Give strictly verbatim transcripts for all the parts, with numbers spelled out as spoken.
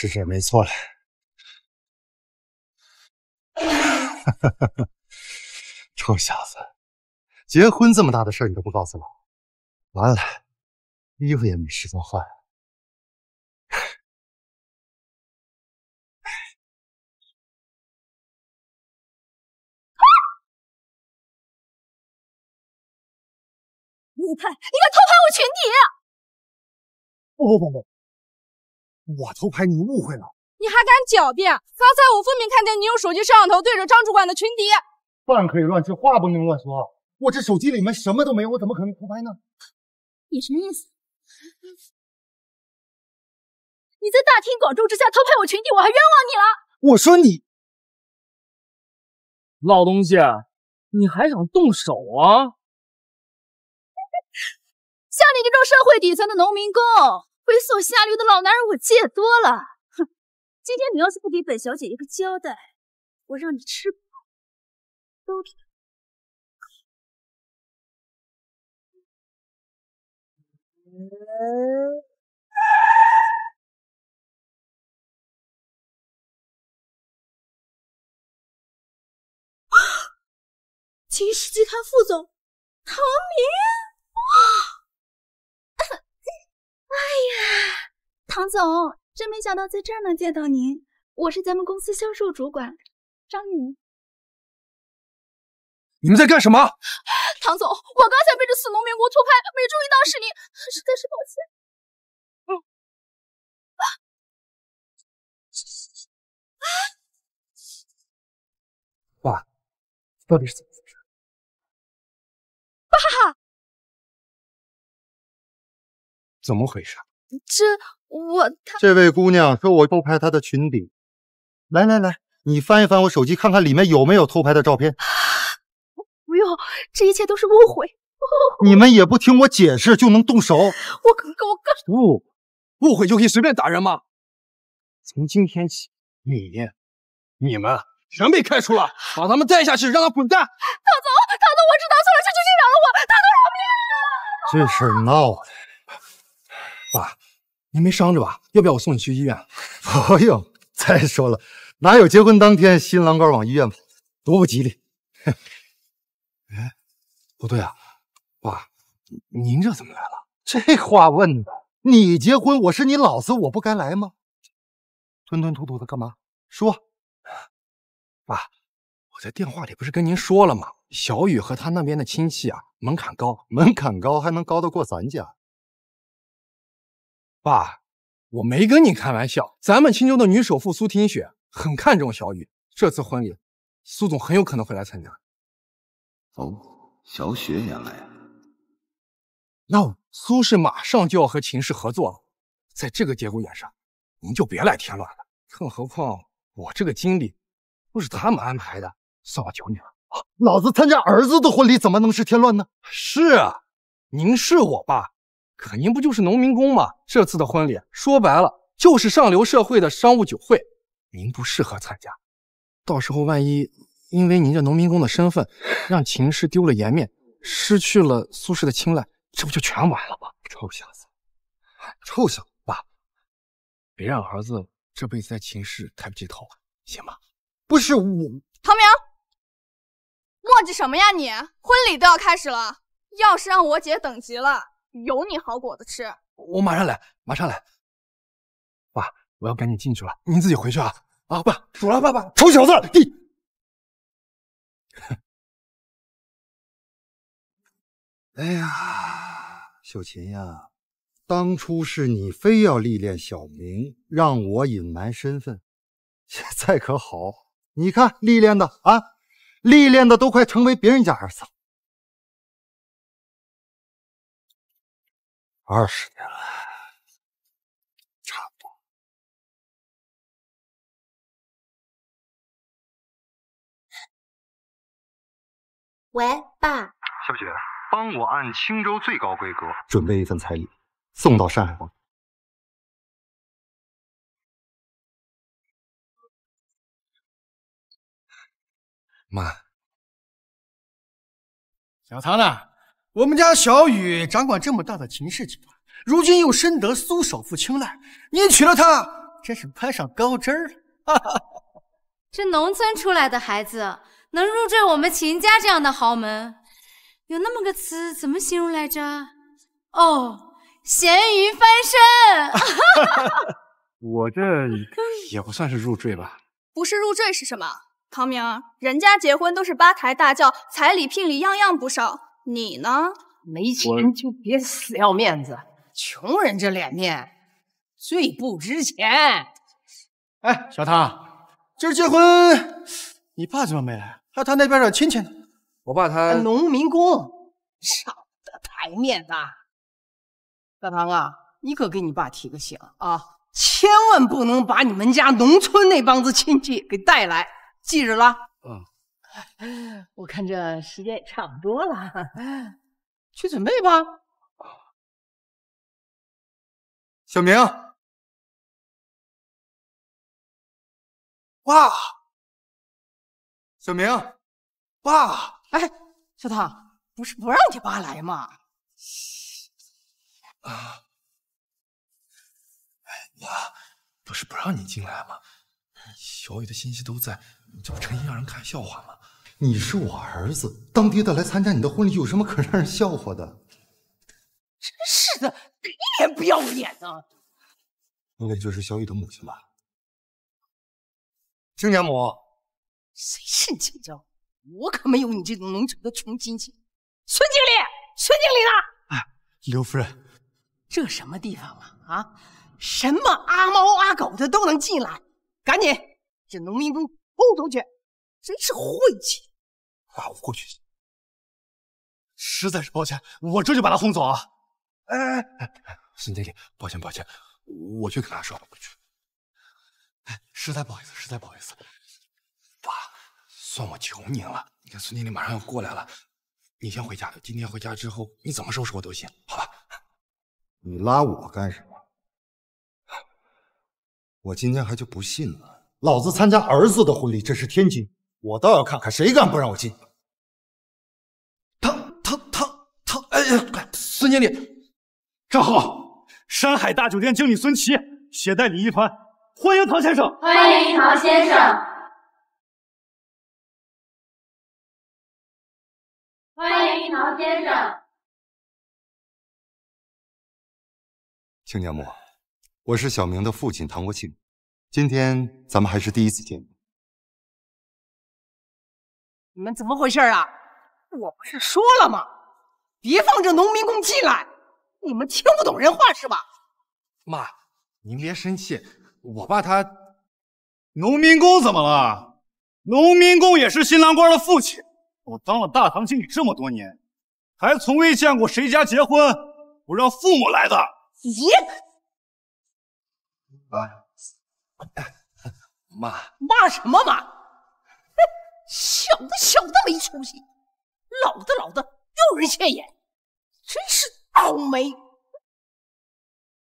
是这没错了。臭小子，结婚这么大的事你都不告诉我，完了，衣服也没时间换。你敢，你敢偷拍我裙底！不不不不，我偷拍你误会了。 你还敢狡辩！刚才我分明看见你用手机摄像头对着张主管的裙底。饭可以乱吃，话不能乱说。我这手机里面什么都没有，我怎么可能偷拍呢？你什么意思？你在大庭广众之下偷拍我裙底，我还冤枉你了！我说你老东西，你还想动手啊？像你这种社会底层的农民工，猥琐下流的老男人，我见多了。 今天你要是不给本小姐一个交代，我让你吃饱兜着。秦氏集团副总唐明，哇！哎呀，唐总。 真没想到在这儿能见到您，我是咱们公司销售主管张云。你们在干什么？唐总，我刚才被这死农民工偷拍，没注意到是您，实在是抱歉。嗯。啊！爸，到底是怎么回事？爸，怎么回事？这。 我这位姑娘说我偷拍她的裙底，来来来，你翻一翻我手机，看看里面有没有偷拍的照片。不用，这一切都是误会。误会你们也不听我解释就能动手。我可我可不误会就可以随便打人吗？从今天起，你你们全被开除了，把他们带下去，让他滚蛋。唐总，唐总，我知道错了，是局长饶了我，他都饶命了。这事闹的，爸。 您没伤着吧？要不要我送你去医院？不用。再说了，哪有结婚当天新郎官往医院跑，多不吉利。哎，不对啊，爸，您这怎么来了？这话问的，你结婚，我是你老子，我不该来吗？吞吞吐吐的干嘛？说，爸，我在电话里不是跟您说了吗？小雨和他那边的亲戚啊，门槛高，门槛高还能高得过咱家？ 爸，我没跟你开玩笑。咱们青州的女首富苏听雪很看重小雨，这次婚礼，苏总很有可能会来参加。哦，小雪也来啊？那苏氏马上就要和秦氏合作了，在这个节骨眼上，您就别来添乱了。更何况我这个经理都是他们安排的，算我求你了啊！老子参加儿子的婚礼，怎么能是添乱呢？是啊，您是我爸。 可您不就是农民工吗？这次的婚礼说白了就是上流社会的商务酒会，您不适合参加。到时候万一因为您这农民工的身份，让秦氏丢了颜面，失去了苏氏的青睐，这不就全完了吗？臭小子，臭小子！爸，别让儿子这辈子在秦氏抬不起头，行吗？不是我，唐明，磨叽什么呀你？婚礼都要开始了，要是让我姐等急了。 有你好果子吃！我马上来，马上来。爸，我要赶紧进去了，您自己回去啊！啊，爸，走了，爸爸，臭小子，你！哎呀，秀琴呀，当初是你非要历练小明，让我隐瞒身份，现在可好，你看历练的啊，历练的都快成为别人家儿子了。 二十年了，差不多。喂，爸。小雪，帮我按青州最高规格准备一份彩礼，送到山海关。妈，小唐呢？ 我们家小雨掌管这么大的秦氏集团，如今又深得苏首富青睐，你娶了她，真是攀上高枝儿了。哈哈，这农村出来的孩子能入赘我们秦家这样的豪门，有那么个词怎么形容来着？哦，咸鱼翻身。我这也不算是入赘吧？不是入赘是什么？唐明，人家结婚都是八抬大轿，彩礼聘礼样样不少，你呢？没钱就别死要面子，穷人这脸面最不值钱。哎，小唐，今儿结婚，你爸怎么没来？还有他那边的亲戚呢？我爸他农民工，少得牌面子。大唐啊，你可给你爸提个醒啊，千万不能把你们家农村那帮子亲戚给带来，记着了。嗯，我看这时间也差不多了。 去准备吧，小明。爸，小明，爸，哎，小唐，不是不让你爸来吗？啊，哎，妈，不是不让你进来吗？小雨的信息都在，你这不成心让人看笑话吗？ 你是我儿子，当爹的来参加你的婚礼，有什么可让人笑话的？真是的，一脸不要脸的。那就是小雨的母亲吧？亲家母？谁是你亲家？我可没有你这种农村的穷亲戚。孙经理，孙经理呢？哎，刘夫人，这什么地方啊？啊，什么阿猫阿狗的都能进来，赶紧，这农民工轰出去！真是晦气。 爸，我过去。实在是抱歉，我这就把他轰走啊！哎哎哎，孙经理，抱歉抱歉，我去跟他说，我去。哎，实在不好意思，实在不好意思，爸，算我求您了。你看孙经理马上要过来了，你先回家。今天回家之后，你怎么收拾我都行，好吧？你拉我干什么？我今天还就不信了，老子参加儿子的婚礼，这是天经，我倒要看看谁敢不让我进。 哎，孙经理，正好，山海大酒店经理孙琦携带礼仪团，欢迎唐先生！欢迎唐先生！欢迎唐先生！亲家母，我是小明的父亲唐国庆，今天咱们还是第一次见面。你们怎么回事啊？我不是说了吗？ 别放这农民工进来！你们听不懂人话是吧？妈，您别生气，我爸他……农民工怎么了？农民工也是新郎官的父亲。我当了大堂经理这么多年，还从未见过谁家结婚不让父母来的。咦！妈，骂什么骂？小的小的没出息，老的老的。 丢人现眼，真是倒霉！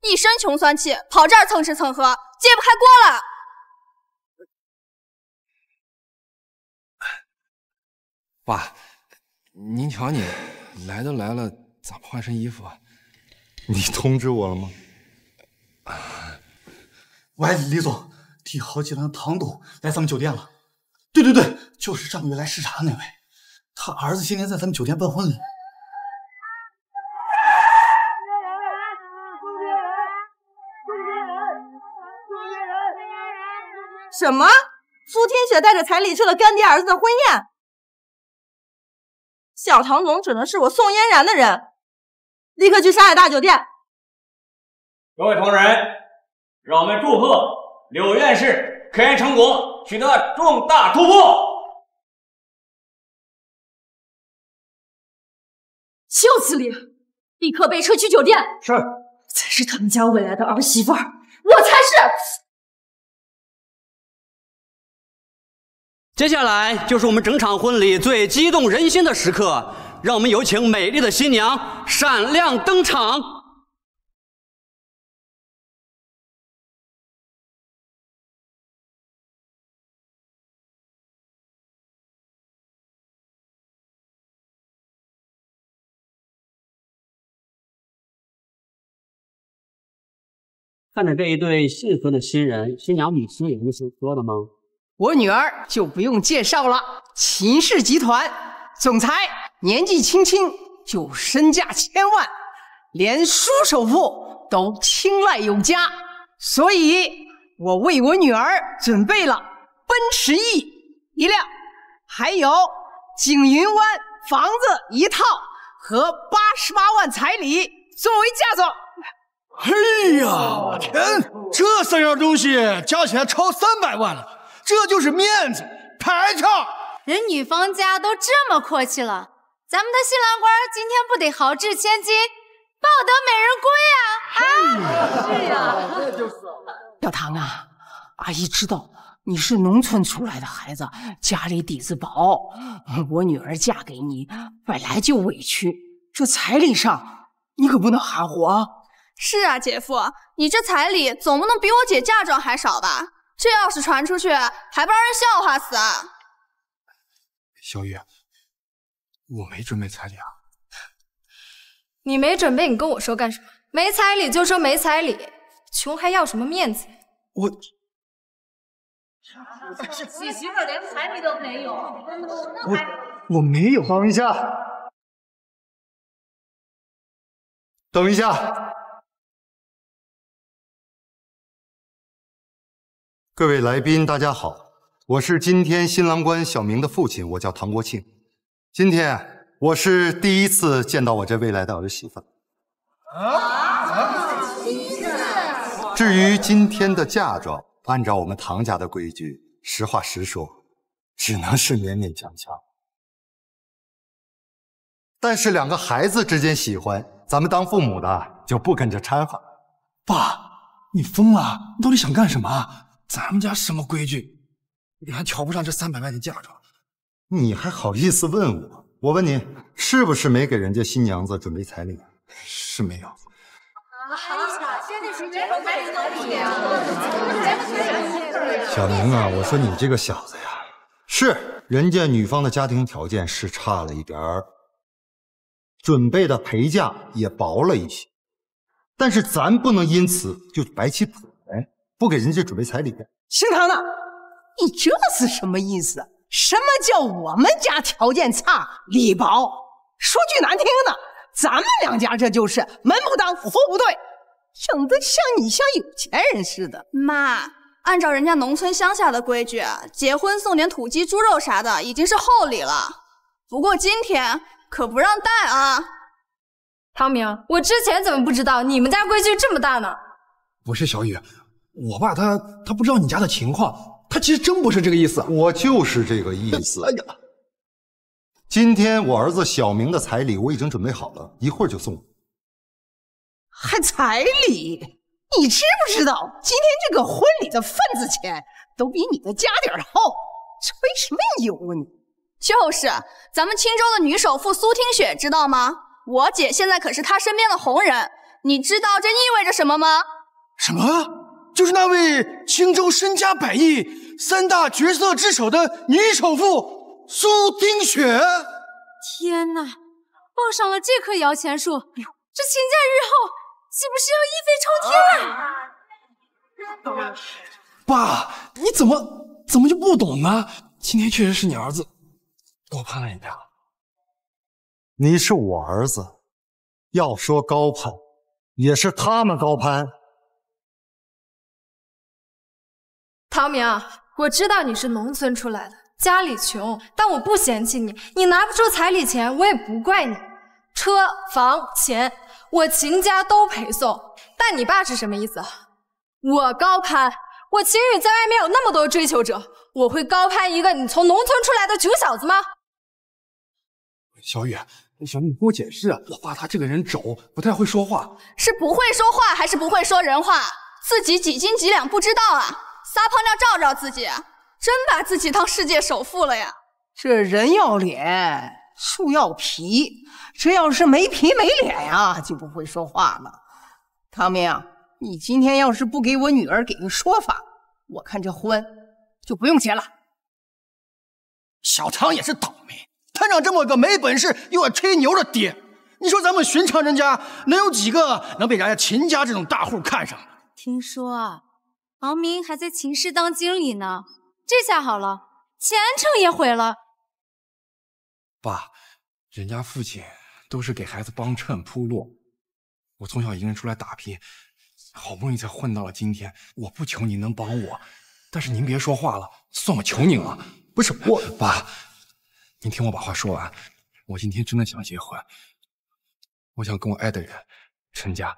一身穷酸气，跑这儿蹭吃蹭喝，揭不开锅了。爸，您瞧你，来都来了，咋不换身衣服啊？你通知我了吗？喂，李总，帝豪集团唐董来咱们酒店了。对对对，就是上个月来视察那位。 他儿子今天在咱们酒店办婚礼。什么？苏天雪带着彩礼去了干爹儿子的婚宴？小唐总指的是我宋嫣然的人，立刻去山海大酒店。各位同仁，让我们祝贺柳院士科研成果取得重大突破。 就此理，立刻被撤去酒店。是，才是他们家未来的儿媳妇儿，我才是。接下来就是我们整场婚礼最激动人心的时刻，让我们有请美丽的新娘闪亮登场。看着这一对幸福的新人，新娘米诗有什么说的吗？我女儿就不用介绍了，秦氏集团总裁，年纪轻轻就身价千万，连舒首富都青睐有加，所以我为我女儿准备了奔驰 E 一辆，还有景云湾房子一套和八十八万彩礼作为嫁妆。 嘿呀，我天！这三样东西加起来超三百万了，这就是面子排场。人女方家都这么阔气了，咱们的新郎官今天不得豪掷千金，抱得美人归呀！啊，是呀，这就是。小唐啊，阿姨知道你是农村出来的孩子，家里底子薄，我女儿嫁给你本来就委屈，这彩礼上你可不能含糊啊。 是啊，姐夫，你这彩礼总不能比我姐嫁妆还少吧？这要是传出去，还不让人笑话死啊！小雨，我没准备彩礼啊。你没准备，你跟我说干什么？没彩礼就说没彩礼，穷还要什么面子？我你媳妇连彩礼都没有，我我没有。等一下，等一下。 各位来宾，大家好，我是今天新郎官小明的父亲，我叫唐国庆。今天我是第一次见到我这未来的儿媳妇。啊！至于今天的嫁妆，按照我们唐家的规矩，实话实说，只能是勉勉强强。但是两个孩子之间喜欢，咱们当父母的就不跟着掺和。爸，你疯了？你到底想干什么？ 咱们家什么规矩？你还瞧不上这三百万的嫁妆？你还好意思问我？我问你，是不是没给人家新娘子准备彩礼？是没有。小明啊，我说你这个小子呀，是人家女方的家庭条件是差了一点儿，准备的陪嫁也薄了一些，但是咱不能因此就白起谱。 不给人家准备彩礼，姓唐的，你这是什么意思？什么叫我们家条件差，礼薄？说句难听的，咱们两家这就是门不当户不对，整得像你像有钱人似的。妈，按照人家农村乡下的规矩，结婚送点土鸡、猪肉啥的已经是厚礼了。不过今天可不让带啊！唐明，我之前怎么不知道你们家规矩这么大呢？不是小雨。 我爸他他不知道你家的情况，他其实真不是这个意思。我就是这个意思。哎呀，今天我儿子小明的彩礼我已经准备好了，一会儿就送。还彩礼？你知不知道今天这个婚礼的份子钱都比你的家底儿厚？吹什么牛啊你！就是咱们青州的女首富苏听雪，知道吗？我姐现在可是她身边的红人，你知道这意味着什么吗？什么？ 就是那位青州身家百亿、三大绝色之首的女首富苏丁雪。天哪，抱上了这棵摇钱树，这秦家日后岂不是要一飞冲天啊？爸，你怎么怎么就不懂呢？今天确实是你儿子高攀了人家。你是我儿子，要说高攀，也是他们高攀。 唐明，我知道你是农村出来的，家里穷，但我不嫌弃你。你拿不出彩礼钱，我也不怪你。车房钱，我秦家都陪送。但你爸是什么意思？我高攀，我秦宇在外面有那么多追求者，我会高攀一个你从农村出来的穷小子吗？小雨，小雨，你给我解释啊！我爸他这个人轴，不太会说话，是不会说话还是不会说人话？自己几斤几两不知道啊？ 撒泡尿照照自己，真把自己当世界首富了呀！这人要脸，树要皮，这要是没皮没脸呀、啊，就不会说话了。唐明，你今天要是不给我女儿给个说法，我看这婚就不用结了。小唐也是倒霉，摊上这么个没本事又爱吹牛的爹，你说咱们寻常人家能有几个能被人家秦家这种大户看上？听说啊，王明还在秦氏当经理呢，这下好了，前程也毁了。爸，人家父亲都是给孩子帮衬铺路，我从小一个人出来打拼，好不容易才混到了今天。我不求您能帮我，但是您别说话了，算我求您了。不是我，爸，您听我把话说完。我今天真的想结婚，我想跟我爱的人成家，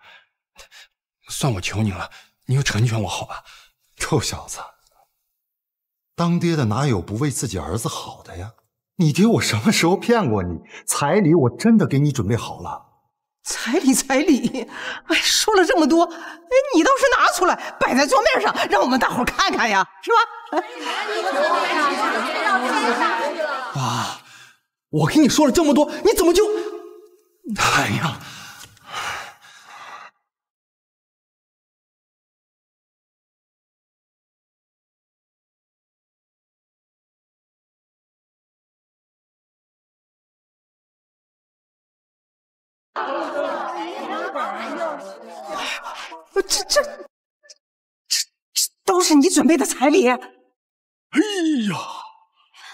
算我求您了，您就成全我好吧？臭小子，当爹的哪有不为自己儿子好的呀？ 你爹我什么时候骗过你？彩礼我真的给你准备好了。彩礼彩礼，哎，说了这么多，哎，你倒是拿出来摆在桌面上，让我们大伙看看呀，是吧？爸，我跟你说了这么多，你怎么就……哎呀！ 这这这这都是你准备的彩礼！哎呀，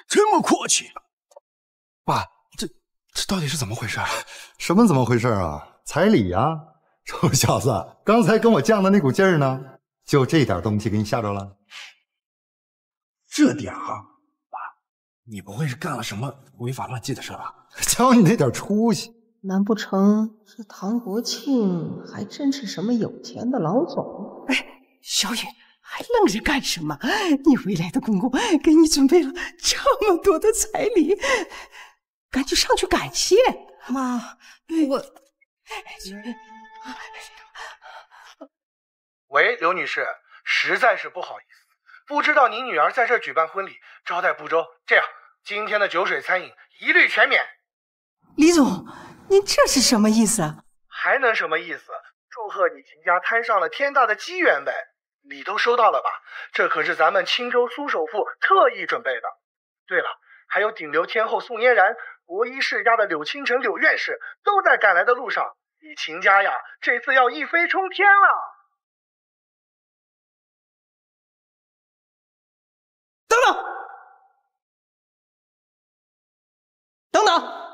这么阔气！爸，这这到底是怎么回事？什么怎么回事啊？彩礼呀、啊！臭小子，刚才跟我犟的那股劲儿呢，就这点东西给你吓着了？这点啊，爸，你不会是干了什么违法乱纪的事吧？瞧你那点出息！ 难不成这唐国庆还真是什么有钱的老总？哎，小雨还愣着干什么？你未来的公公给你准备了这么多的彩礼，赶紧上去感谢妈！我……喂，刘女士，实在是不好意思，不知道您女儿在这举办婚礼，招待不周。这样，今天的酒水餐饮一律全免。李总。 您这是什么意思啊？还能什么意思？祝贺你秦家摊上了天大的机缘呗！礼都收到了吧？这可是咱们青州苏首富特意准备的。对了，还有顶流天后宋嫣然、国医世家的柳倾城、柳院士都在赶来的路上。你秦家呀，这次要一飞冲天了！等等，等等。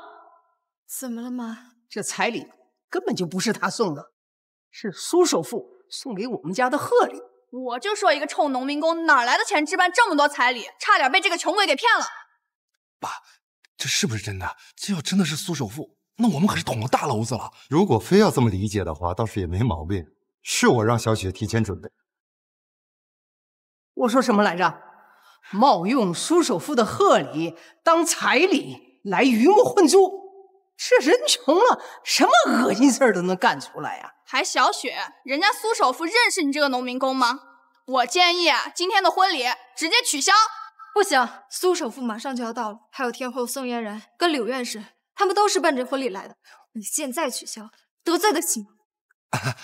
怎么了，妈？这彩礼根本就不是他送的，是苏首富送给我们家的贺礼。我就说一个臭农民工哪来的钱置办这么多彩礼，差点被这个穷鬼给骗了。爸，这是不是真的？这要真的是苏首富，那我们可是捅了大娄子了。如果非要这么理解的话，倒是也没毛病。是我让小雪提前准备。我说什么来着？冒用苏首富的贺礼当彩礼来鱼目混珠。 这人穷了，什么恶心事儿都能干出来呀、啊！还小雪，人家苏首富认识你这个农民工吗？我建议啊，今天的婚礼直接取消。不行，苏首富马上就要到了，还有天后宋嫣然跟柳院士，他们都是奔着婚礼来的。你现在取消，得罪得起吗？啊、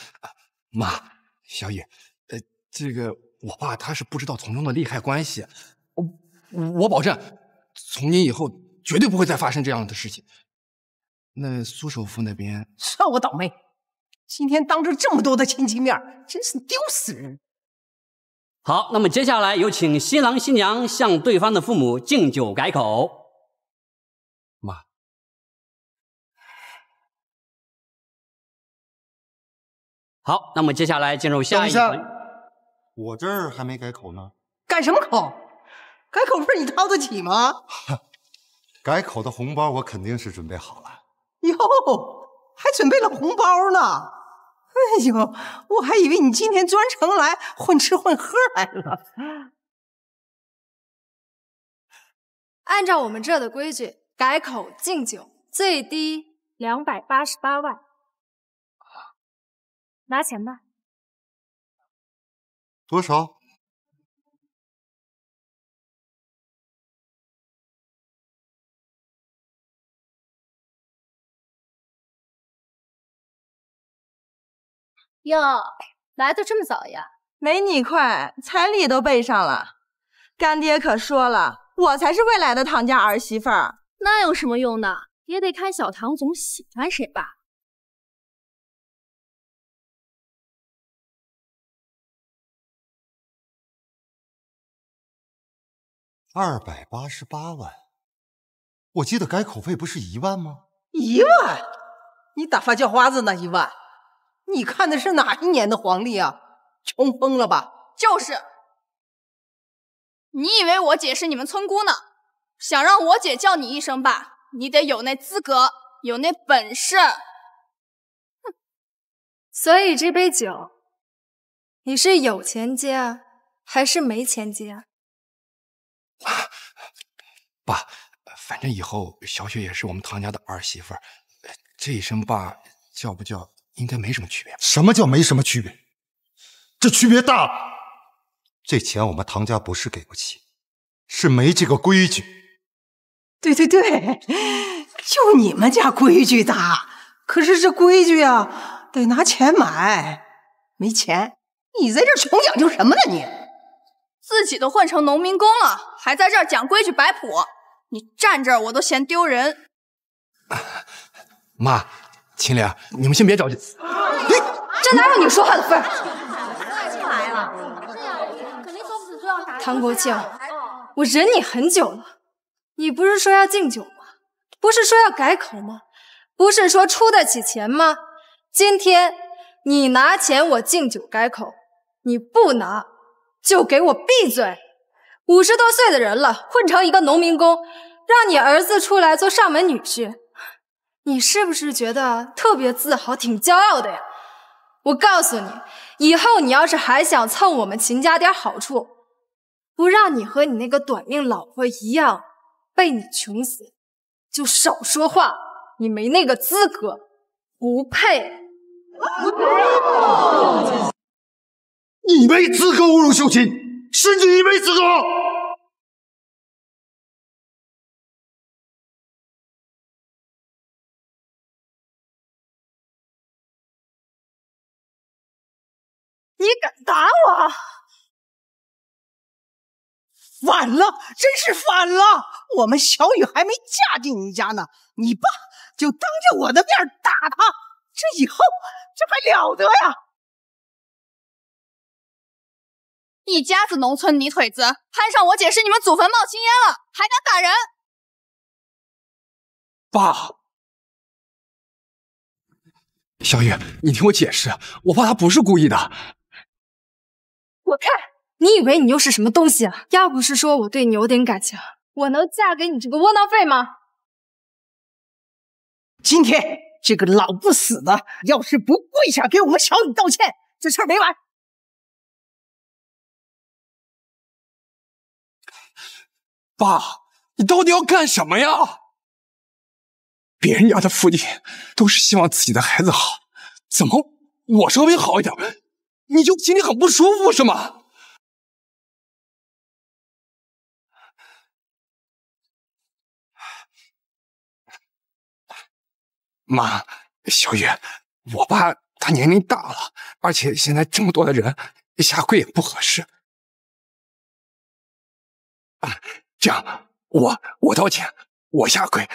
妈，小雨，呃，这个我爸他是不知道从中的利害关系，我我保证，从今以后绝对不会再发生这样的事情。 那苏首富那边算我倒霉，今天当着这么多的亲戚面，真是丢死人。好，那么接下来有请新郎新娘向对方的父母敬酒改口。妈，好，那么接下来进入下一轮。我这儿还没改口呢。改什么口？改口费你掏得起吗？改口的红包我肯定是准备好了。 哟，还准备了红包呢！哎呦，我还以为你今天专程来混吃混喝来了。按照我们这的规矩，改口敬酒最低两百八十八万。拿钱吧。多少？ 哟，来的这么早呀？没你快，彩礼都备上了。干爹可说了，我才是未来的唐家儿媳妇儿。那有什么用呢？也得看小唐总喜欢谁吧。二百八十八万。我记得改口费不是一万吗？一万？你打发叫花子那一万？你看的是哪一年的黄历啊？穷疯了吧？就是。你以为我姐是你们村姑呢？想让我姐叫你一声爸，你得有那资格，有那本事。哼。所以这杯酒，你是有钱接啊，还是没钱接啊？ 爸，反正以后小雪也是我们唐家的儿媳妇儿，这一声爸叫不叫，应该没什么区别。什么叫没什么区别？这区别大了。这钱我们唐家不是给不起，是没这个规矩。对对对，就你们家规矩大，可是这规矩啊，得拿钱买，没钱，你在这穷讲究什么呢你？ 自己都混成农民工了，还在这儿讲规矩摆谱，你站这儿我都嫌丢人。妈，秦岭，你们先别着急。你这哪有你说话的份儿？唐国庆，我忍你很久了，你不是说要敬酒吗？不是说要改口吗？不是说出得起钱吗？今天你拿钱，我敬酒改口；你不拿。 就给我闭嘴！五十多岁的人了，混成一个农民工，让你儿子出来做上门女婿，你是不是觉得特别自豪、挺骄傲的呀？我告诉你，以后你要是还想蹭我们秦家点好处，不让你和你那个短命老婆一样被你穷死，就少说话，你没那个资格，不配！啊 你没资格侮辱秀琴，甚至你没资格！你敢打我！反了，真是反了！我们小雨还没嫁进你家呢，你爸就当着我的面打她，这以后这还了得呀！ 一家子农村泥腿子，攀上我姐是你们祖坟冒青烟了，还敢打人！爸，小雨，你听我解释，我爸他不是故意的。我看你以为你又是什么东西啊？要不是说我对你有点感情，我能嫁给你这个窝囊废吗？今天这个老不死的，要是不跪下给我们小雨道歉，这事儿没完。 爸，你到底要干什么呀？别人家的父亲都是希望自己的孩子好，怎么我稍微好一点，你就心里很不舒服是吗？妈，小雨，我爸他年龄大了，而且现在这么多的人下跪也不合适。啊。 这样，我我道歉，我下跪。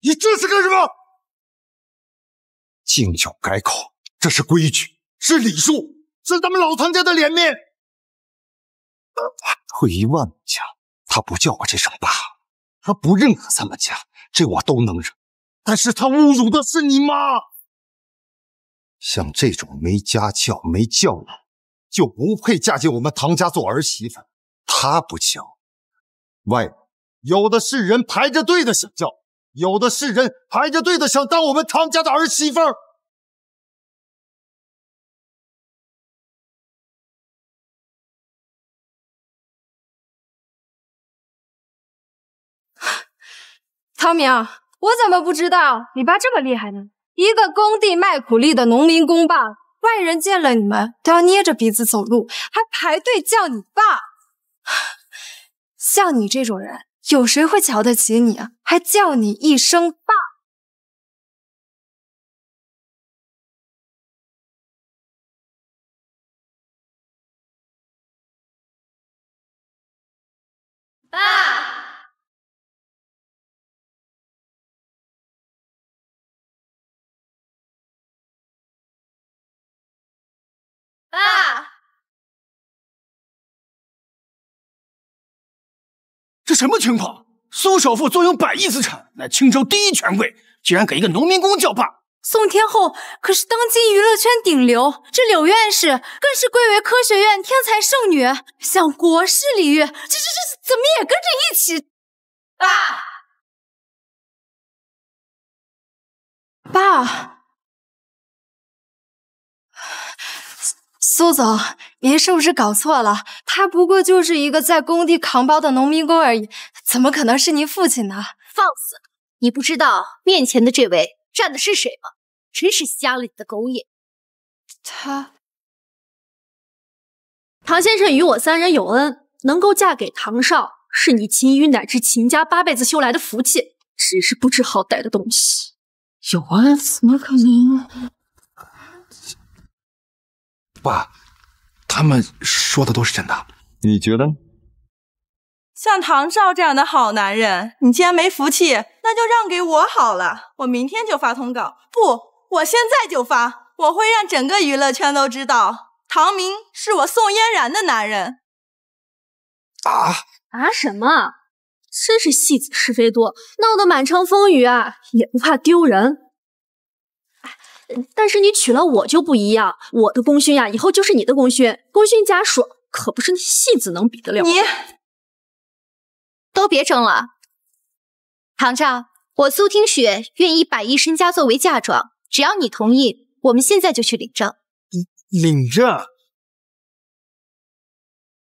你这是干什么？敬酒改口，这是规矩，是礼数，是咱们老唐家的脸面。退一万步讲，他不叫我这声爸，他不认可咱们家，这我都能忍。但是他侮辱的是你妈。像这种没家教、没教养。 就不配嫁进我们唐家做儿媳妇。她不教，外面有的是人排着队的想叫，有的是人排着队的想当我们唐家的儿媳妇。唐明，我怎么不知道你爸这么厉害呢？一个工地卖苦力的农民工爸。 外人见了你们都要捏着鼻子走路，还排队叫你爸。像你这种人，有谁会瞧得起你啊？还叫你一声爸。爸。 爸，这什么情况？苏首富坐拥百亿资产，乃青州第一权贵，竟然给一个农民工叫爸！宋天后可是当今娱乐圈顶流，这柳院士更是归为科学院天才剩女，像国师李煜，这这这怎么也跟着一起？爸，爸，苏总，您是不是搞错了？他不过就是一个在工地扛包的农民工而已，怎么可能是您父亲呢？放肆！你不知道面前的这位站的是谁吗？真是瞎了你的狗眼！他，唐先生与我三人有恩，能够嫁给唐少，是你秦羽乃至秦家八辈子修来的福气，只是不知好歹的东西。有恩？怎么可能？爸，他们说的都是真的，你觉得呢？像唐少这样的好男人，你既然没福气，那就让给我好了。我明天就发通稿，不，我现在就发，我会让整个娱乐圈都知道，唐明是我宋嫣然的男人。啊啊什么？真是戏子是非多，闹得满城风雨啊，也不怕丢人。但是你娶了我就不一样，我的功勋呀，以后就是你的功勋，功勋家属可不是那戏子能比得了。你都别争了，唐少，我苏听雪愿以百亿身家作为嫁妆，只要你同意，我们现在就去领证。领证？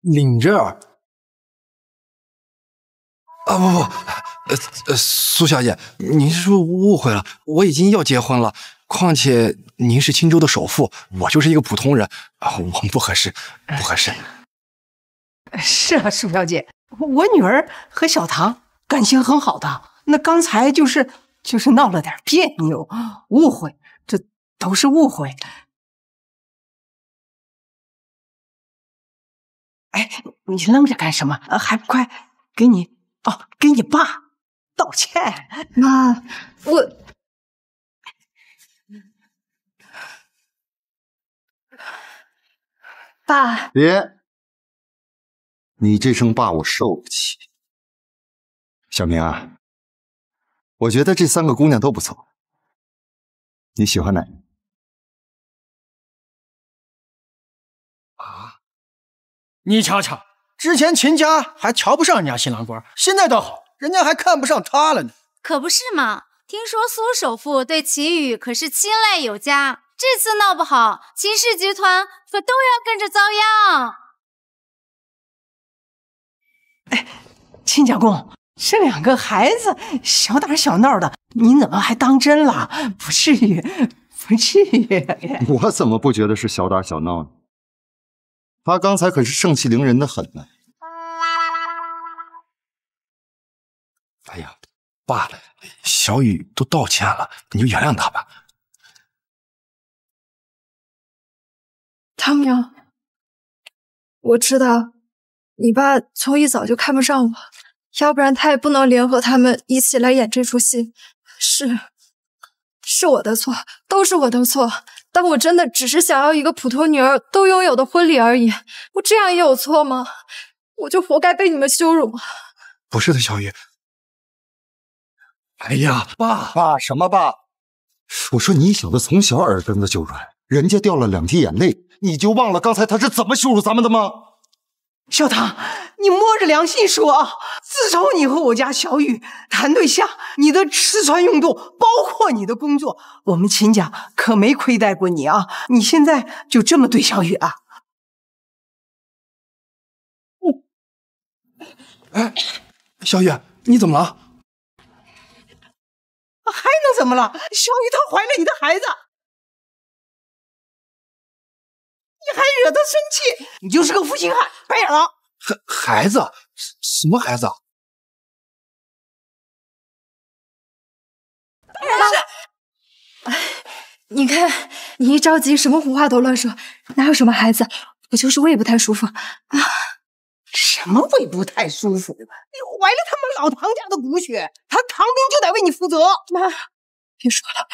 领证？啊不不，呃呃，苏小姐，您是不是误会了？我已经要结婚了。况且您是青州的首富，我就是一个普通人，啊，我们不合适，不合适。是啊，苏小姐，我女儿和小唐感情很好的，那刚才就是就是闹了点别扭，误会，这都是误会。哎，你愣着干什么？还不快给你哦，给你爸道歉。那我。爸，别！你这声爸我受不起。小明啊，我觉得这三个姑娘都不错，你喜欢哪个？啊！你瞧瞧，之前秦家还瞧不上人家新郎官，现在倒好，人家还看不上他了呢。可不是嘛，听说苏首富对秦羽可是青睐有加。这次闹不好，秦氏集团可都要跟着遭殃。哎，亲家公，这两个孩子小打小闹的，您怎么还当真了？不至于，不至于。我怎么不觉得是小打小闹呢？他刚才可是盛气凌人的很呢。哎呀，爸，小雨都道歉了，你就原谅他吧。唐淼，我知道你爸从一早就看不上我，要不然他也不能联合他们一起来演这出戏。是，是我的错，都是我的错。但我真的只是想要一个普通女儿都拥有的婚礼而已。我这样也有错吗？我就活该被你们羞辱吗？不是的，小雨。哎呀，爸爸什么爸？我说你小子从小耳根子就软，人家掉了两滴眼泪。你就忘了刚才他是怎么羞辱咱们的吗？小唐，你摸着良心说啊，自从你和我家小雨谈对象，你的吃穿用度，包括你的工作，我们秦家可没亏待过你啊！你现在就这么对小雨啊？哎，小雨，你怎么了？还能怎么了？小雨她怀了你的孩子。你还惹他生气，你就是个负心汉，白眼狼！孩孩子，什么孩子？当然是。哎，你看你一着急，什么胡话都乱说，哪有什么孩子？我就是胃不太舒服啊。什么胃不太舒服？你怀了他们老唐家的骨血，他唐兵就得为你负责。妈，别说了。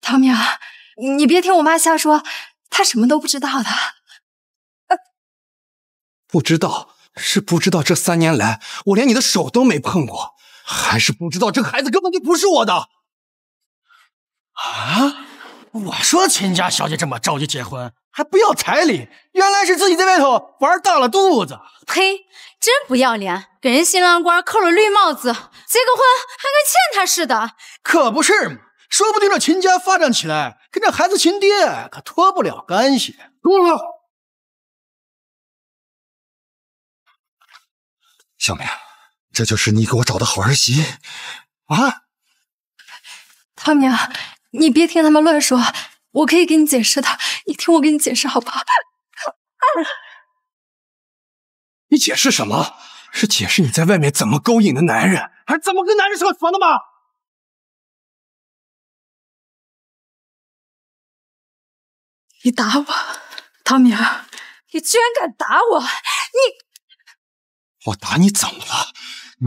唐淼，你别听我妈瞎说，他什么都不知道的。呃、不知道是不知道，这三年来我连你的手都没碰过，还是不知道这个孩子根本就不是我的。啊！我说秦家小姐这么着急结婚，还不要彩礼，原来是自己在外头玩大了肚子。呸！真不要脸，给人新郎官扣了绿帽子，结个婚还跟欠他似的。可不是嘛。 说不定这秦家发展起来，跟这孩子亲爹可脱不了干系。够了，小梅，这就是你给我找的好儿媳啊！唐明，你别听他们乱说，我可以给你解释的。你听我给你解释好不好？你解释什么？是解释你在外面怎么勾引的男人，还是怎么跟男人上床的吗？ 你打我，唐明，你居然敢打我！你，我打你怎么了？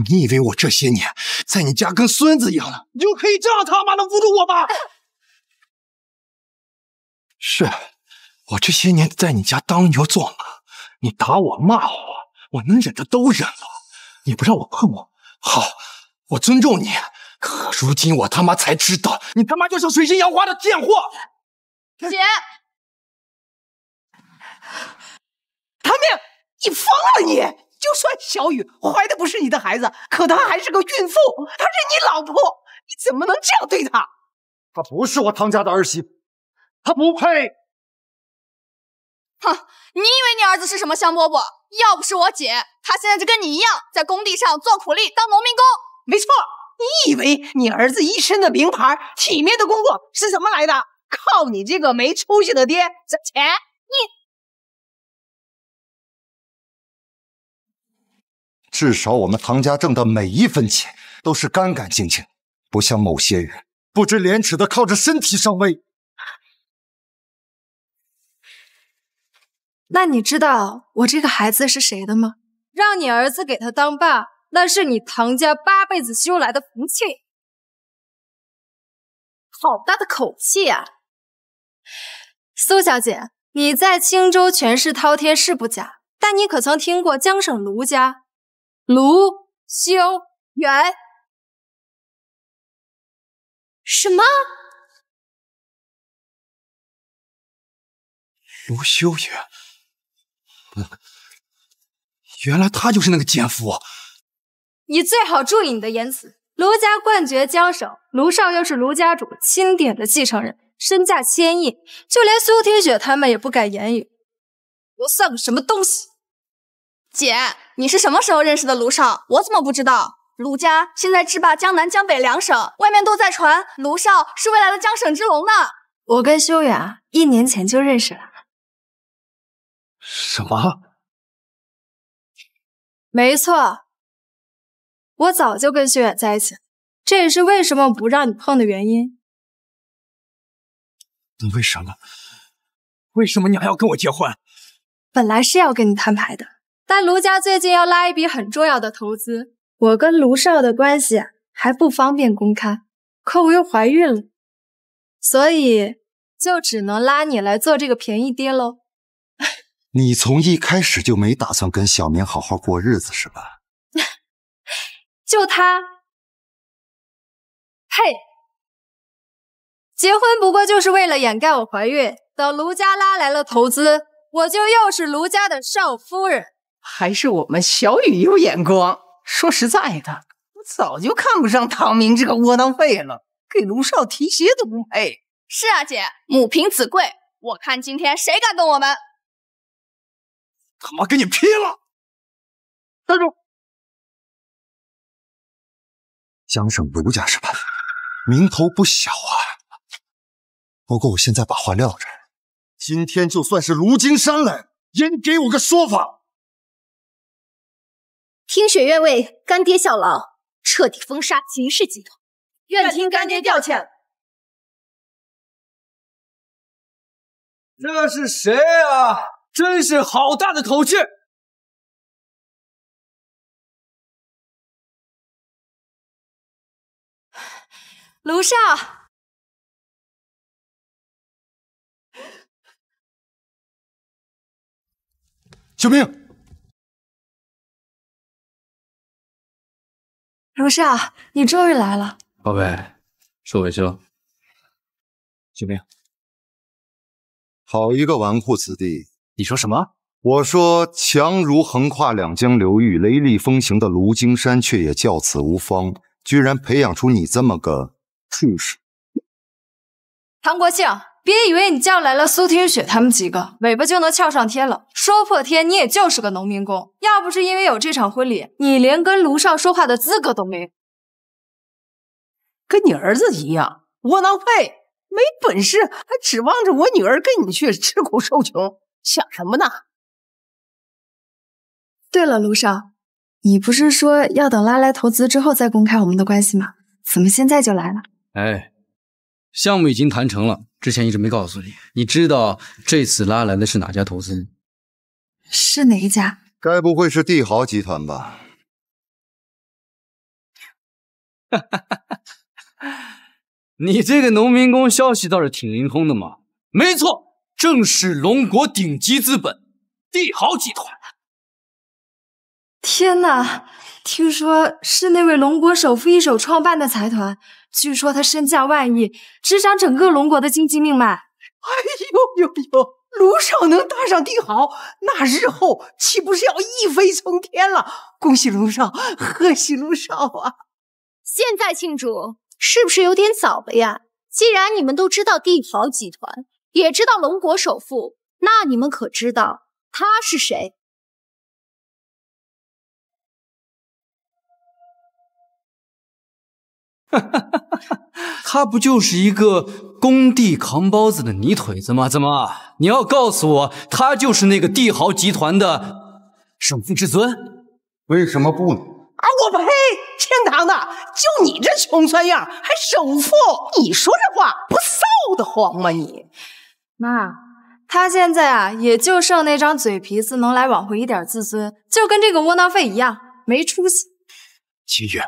你以为我这些年在你家跟孙子一样了，你就可以这样他妈的侮辱我吗？是，我这些年在你家当牛做马，你打我骂我，我能忍的都忍了。你不让我碰我，好，我尊重你。可如今我他妈才知道，你他妈就是水性杨花的贱货！姐。 唐明，你疯了你！你就算小雨怀的不是你的孩子，可她还是个孕妇，她是你老婆，你怎么能这样对她？她不是我唐家的儿媳，她不配。哼，你以为你儿子是什么香饽饽？要不是我姐，他现在就跟你一样，在工地上做苦力，当农民工。没错，你以为你儿子一身的名牌、体面的工作是怎么来的？靠你这个没出息的爹攒钱，你。 至少我们唐家挣的每一分钱都是干干净净，不像某些人不知廉耻的靠着身体上位。那你知道我这个孩子是谁的吗？让你儿子给他当爸，那是你唐家八辈子修来的福气。好大的口气啊！苏小姐，你在青州权势滔天是不假，但你可曾听过江省卢家？ 卢修元，什么？卢修元，原来他就是那个奸夫。你最好注意你的言辞。卢家冠绝江省，卢少又是卢家主钦点的继承人，身价千亿，就连苏天雪他们也不敢言语。卢算个什么东西？ 姐，你是什么时候认识的卢少？我怎么不知道？卢家现在制霸江南、江北两省，外面都在传卢少是未来的江省之龙呢。我跟修远一年前就认识了。什么？没错，我早就跟修远在一起，这也是为什么不让你碰的原因。那为什么？为什么你还要跟我结婚？本来是要跟你摊牌的。 但卢家最近要拉一笔很重要的投资，我跟卢少的关系还不方便公开，可我又怀孕了，所以就只能拉你来做这个便宜爹喽。你从一开始就没打算跟小明好好过日子是吧？就他，嘿，结婚不过就是为了掩盖我怀孕。等卢家拉来了投资，我就又是卢家的少夫人。 还是我们小雨有眼光。说实在的，我早就看不上唐明这个窝囊废了，给卢少提鞋都不配。是啊，姐，母凭子贵，我看今天谁敢动我们！他妈跟你拼了！站住！江省卢家是吧？名头不小啊。不过我现在把话撂这儿，今天就算是卢金山来，也得给我个说法。 听雪愿为干爹效劳，彻底封杀秦氏集团。愿听干爹调遣。这是谁啊？真是好大的口气！卢少，小明，如夏，你终于来了。宝贝，受委屈了。小明，好一个纨绔子弟！你说什么？我说强如横跨两江流域、雷厉风行的卢金山，却也教此无方，居然培养出你这么个畜生！唐国庆。 别以为你叫来了苏听雪他们几个，尾巴就能翘上天了。说破天，你也就是个农民工。要不是因为有这场婚礼，你连跟卢少说话的资格都没有。跟你儿子一样，窝囊废，没本事，还指望着我女儿跟你去吃苦受穷，想什么呢？对了，卢少，你不是说要等拉来投资之后再公开我们的关系吗？怎么现在就来了？哎，项目已经谈成了。 之前一直没告诉你，你知道这次拉来的是哪家投资？是哪一家？该不会是帝豪集团吧？哈哈哈！你这个农民工消息倒是挺灵通的嘛。没错，正是龙国顶级资本帝豪集团。天哪！听说是那位龙国首富一手创办的财团。 据说他身价万亿，执掌整个龙国的经济命脉。哎呦呦呦！卢少能搭上帝豪，那日后岂不是要一飞冲天了？恭喜卢少，贺喜卢少啊！现在庆祝是不是有点早了呀？既然你们都知道帝豪集团，也知道龙国首富，那你们可知道他是谁？ 哈哈哈哈他不就是一个工地扛包子的泥腿子吗？怎么，你要告诉我，他就是那个帝豪集团的首富至尊？为什么不呢？啊，我呸！天堂的，就你这穷酸样，还首富？你说这话不臊得慌吗你？妈，他现在啊，也就剩那张嘴皮子能来挽回一点自尊，就跟这个窝囊废一样，没出息。秦月，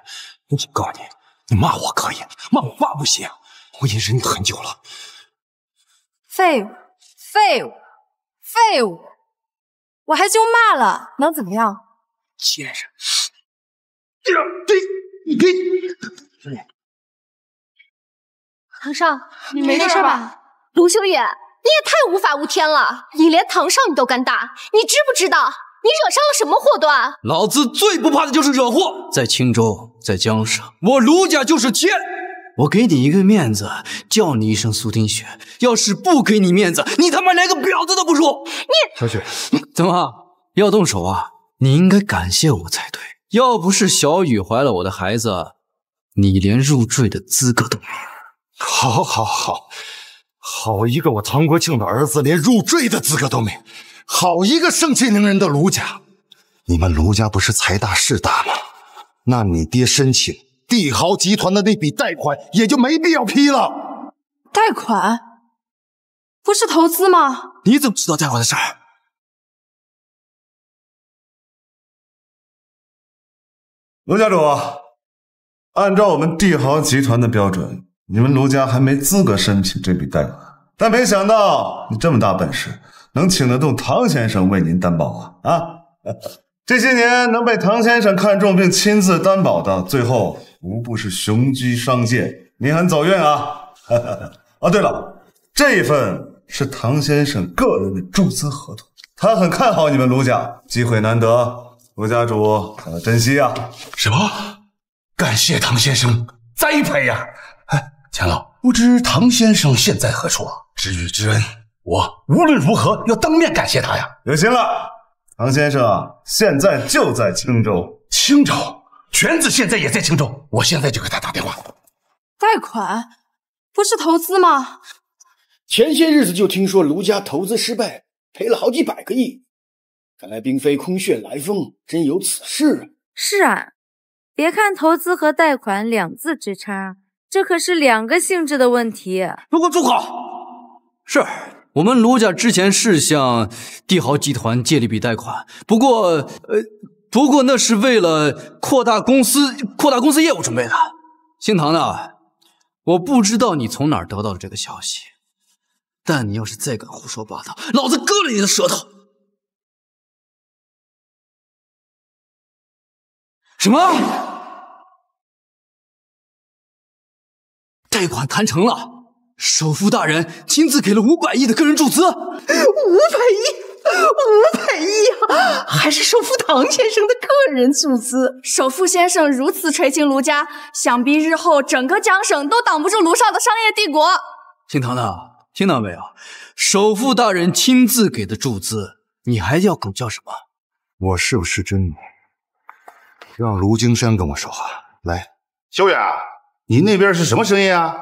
我告诉你。 你骂我可以，骂我爸不行，我已经忍你很久了。废物，废物，废物！我还就骂了，能怎么样？先生，你别，你别！唐少，你没事吧？卢修远，你也太无法无天了！你连唐少你都敢打，你知不知道你惹上了什么祸端？老子最不怕的就是惹祸，在青州。 在江上，我卢家就是天。我给你一个面子，叫你一声苏听雪。要是不给你面子，你他妈连个婊子都不如。你小雪，怎么要动手啊？你应该感谢我才对。要不是小雨怀了我的孩子，你连入赘的资格都没有。好，好，好，好一个我唐国庆的儿子，连入赘的资格都没有。好一个盛气凌人的卢家！你们卢家不是财大势大吗？ 那你爹申请帝豪集团的那笔贷款也就没必要批了。贷款？不是投资吗？你怎么知道贷款的事儿？卢家主，按照我们帝豪集团的标准，你们卢家还没资格申请这笔贷款。但没想到你这么大本事，能请得动唐先生为您担保啊啊！这些年能被唐先生看中并亲自担保的，最后无不是雄居商界。你很走运啊！啊，对了，这份是唐先生个人的注资合同，他很看好你们卢家，机会难得，卢家主要珍惜啊！什么？感谢唐先生栽培呀、啊！哎，钱老，不知唐先生现在何处啊？知遇之恩，我无论如何要当面感谢他呀！有心了。 唐先生啊，现在就在青州。青州，全子现在也在青州。我现在就给他打电话。贷款不是投资吗？前些日子就听说卢家投资失败，赔了好几百个亿。看来并非空穴来风，真有此事。是啊，别看投资和贷款两字之差，这可是两个性质的问题。都给我住口！是。 我们卢家之前是向帝豪集团借了一笔贷款，不过，呃，不过那是为了扩大公司、扩大公司业务准备的。姓唐的，我不知道你从哪儿得到的这个消息，但你要是再敢胡说八道，老子割了你的舌头！什么？贷款谈成了，首富大人亲自给了五百亿的个人注资。五百亿。 五百亿啊！还是首富唐先生的个人注资。首富先生如此垂青卢家，想必日后整个江省都挡不住卢少的商业帝国。姓唐的，听到没有？首富大人亲自给的注资，你还要狗叫什么？我是不是真的？让卢金山跟我说话。来，萧远，你那边是什么声音啊？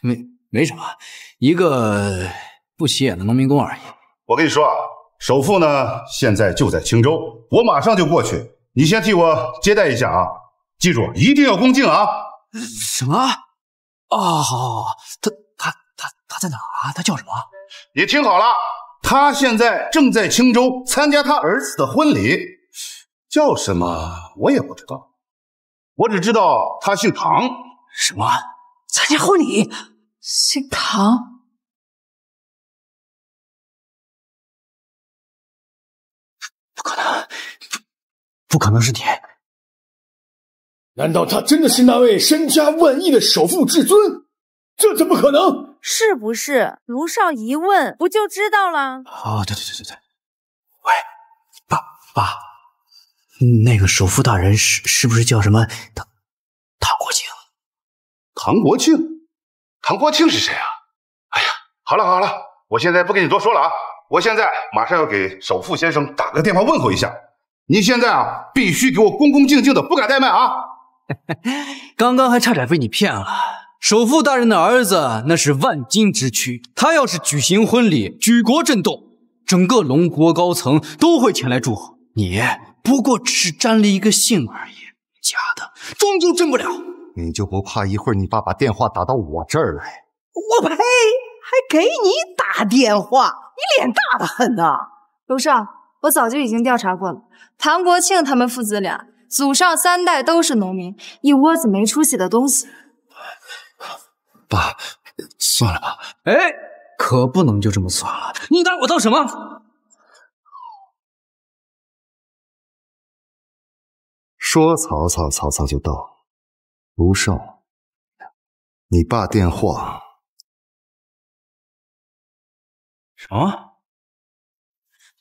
没没什么，一个不起眼的农民工而已。我跟你说啊。 首富呢，现在就在青州，我马上就过去。你先替我接待一下啊！记住，一定要恭敬啊！什么？哦，好，好，好，他他他他在哪啊？他叫什么？你听好了，他现在正在青州参加他儿子的婚礼，叫什么我也不知道，我只知道他姓唐。什么？参加婚礼？姓唐？ 不可能，不可能是你！难道他真的是那位身家万亿的首富至尊？这怎么可能？是不是？卢少一问，不就知道了？哦，对对对对对。喂，爸爸，那个首富大人是是不是叫什么唐唐国庆？唐国庆？唐国庆是谁啊？哎呀，好了好了，我现在不跟你多说了啊。 我现在马上要给首富先生打个电话问候一下，你现在啊必须给我恭恭敬敬的，不敢怠慢啊！刚刚还差点被你骗了。首富大人的儿子那是万金之躯，他要是举行婚礼，举国震动，整个龙国高层都会前来祝贺。你不过只是沾了一个姓而已，假的，终究震不了。你就不怕一会儿你爸把电话打到我这儿来？我呸！还给你打电话？ 你脸大得很呐，卢少，我早就已经调查过了。唐国庆他们父子俩，祖上三代都是农民，一窝子没出息的东西。爸，算了吧。哎，可不能就这么算了。你拿我当什么？说曹操，曹操就到。卢少，你爸电话。 什么？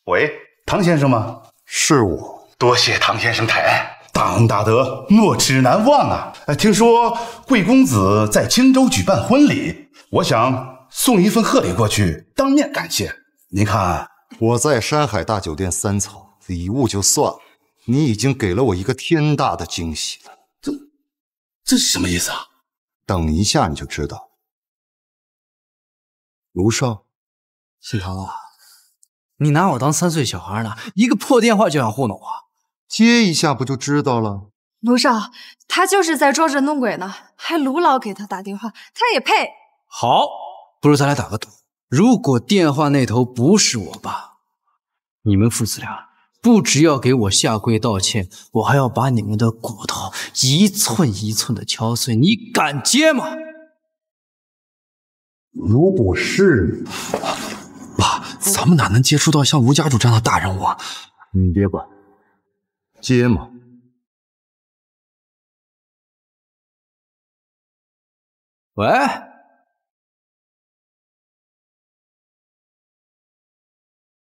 喂，唐先生吗？是我。多谢唐先生抬爱，大恩大德，诺齿难忘啊！哎，听说贵公子在青州举办婚礼，我想送一份贺礼过去，当面感谢。您看，我在山海大酒店三层，礼物就算了，你已经给了我一个天大的惊喜了。这这是什么意思啊？等一下你就知道。卢少。 姓唐啊，你拿我当三岁小孩呢？一个破电话就想糊弄我，接一下不就知道了？卢少，他就是在装神弄鬼呢，还卢老给他打电话，他也配？好，不如咱俩打个赌，如果电话那头不是我爸，你们父子俩不只要给我下跪道歉，我还要把你们的骨头一寸一寸的敲碎，你敢接吗？如果是。 爸，咱们哪能接触到像卢家主这样的大人物啊？你别管，接嘛。喂，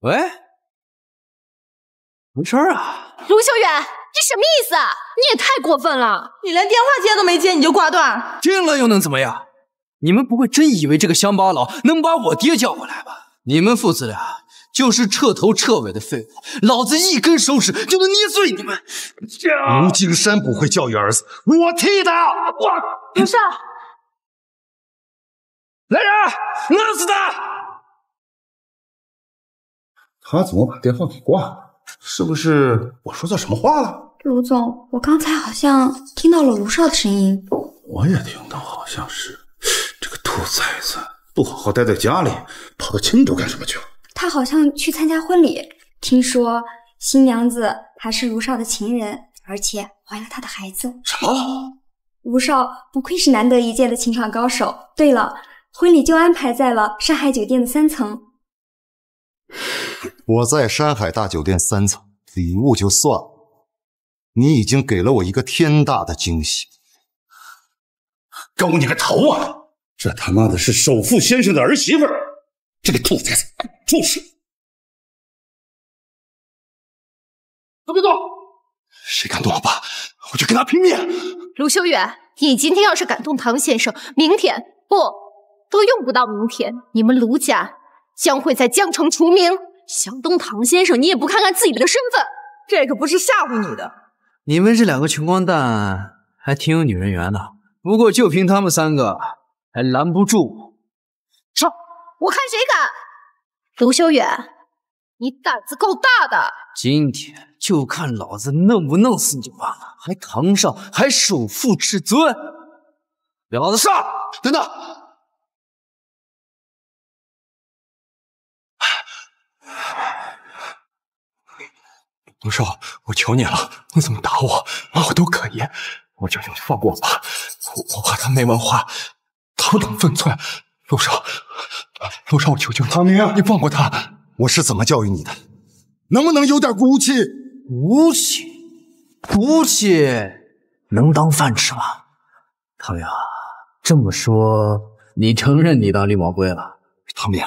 喂，没事啊。卢秋远，你什么意思啊？你也太过分了！你连电话接都没接，你就挂断，进了又能怎么样？你们不会真以为这个乡巴佬能把我爹叫过来吧？ 你们父子俩就是彻头彻尾的废物，老子一根手指就能捏碎你们！卢金山不会教育儿子，我替他！我刘少，来人，弄死他！他怎么把电话给挂了？是不是我说错什么话了？卢总，我刚才好像听到了卢少的声音。我也听到，好像是这个兔崽子。 不好好待在家里，跑到青州干什么去了？他好像去参加婚礼，听说新娘子还是卢少的情人，而且怀了他的孩子。什么？卢少不愧是难得一见的情场高手。对了，婚礼就安排在了上海酒店的三层。我在山海大酒店三层，礼物就算了，你已经给了我一个天大的惊喜。勾你个头啊！这他妈的是首富先生的儿媳妇，这个兔崽子，畜生！都别动！谁敢动我爸，我就跟他拼命！卢修远，你今天要是敢动唐先生，明天不都用不到明天，你们卢家将会在江城除名。想动唐先生，你也不看看自己的身份，这可不是吓唬你的。你们这两个穷光蛋还挺有女人缘的，不过就凭他们三个还拦不住。上，我看谁敢！卢修远，你胆子够大的，今天就看老子弄不弄死你罢了，还堂上还首富至尊，给老子上！等等。龙少，我求你了，你怎么打我、骂我都可以，我求求你放过我吧，我我怕他没文化，他不懂分寸。龙少，龙少，我求求你，唐明，你放过他。我是怎么教育你的？能不能有点骨气？骨气，骨气，能当饭吃吗？唐明，这么说，你承认你当绿毛龟了？唐明，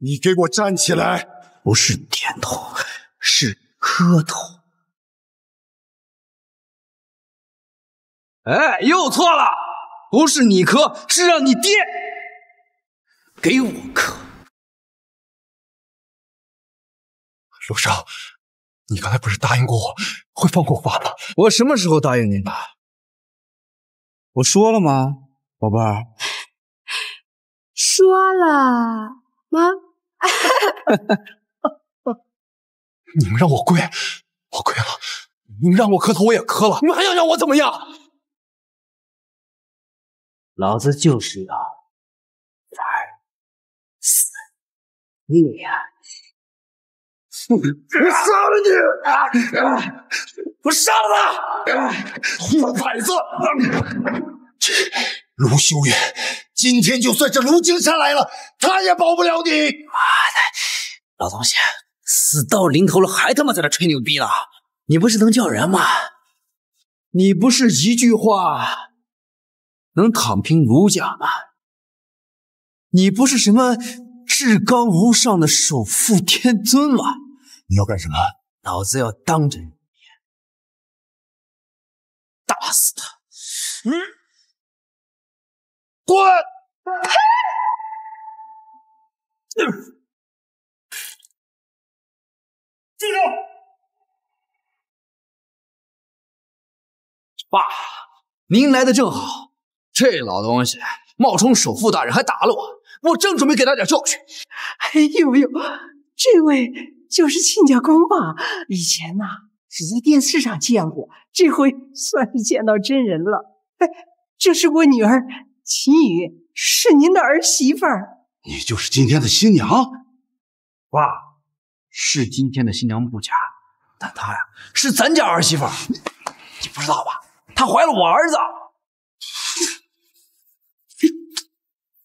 你给我站起来！不是点头。是磕头。哎，又错了，不是你磕，是让你爹给我磕。陆少，你刚才不是答应过我会放过我爸吗？我什么时候答应你了？我说了吗，宝贝儿？说了吗？你们让我跪，我跪了；你们让我磕头，我也磕了。你们还想让我怎么样？老子就是要三四一啊！我杀了你！啊啊、我杀了他！胡崽子！卢修远，今天就算是卢金山来了，他也保不了你！妈的，老东西！死到临头了，还他妈在那吹牛逼呢！你不是能叫人吗？你不是一句话能躺平卢家吗？你不是什么至高无上的首富天尊吗？你要干什么？老子要当着你面打死他！嗯，滚！嗯，记住，爸，您来的正好。这老东西冒充首富大人还打了我，我正准备给他点教训。哎呦呦，这位就是亲家公吧？以前呐、啊、只在电视上见过，这回算是见到真人了。哎，这是我女儿秦雨，是您的儿媳妇儿。你就是今天的新娘，爸。是今天的新娘不假，但她呀是咱家儿媳妇，你不知道吧？她怀了我儿子。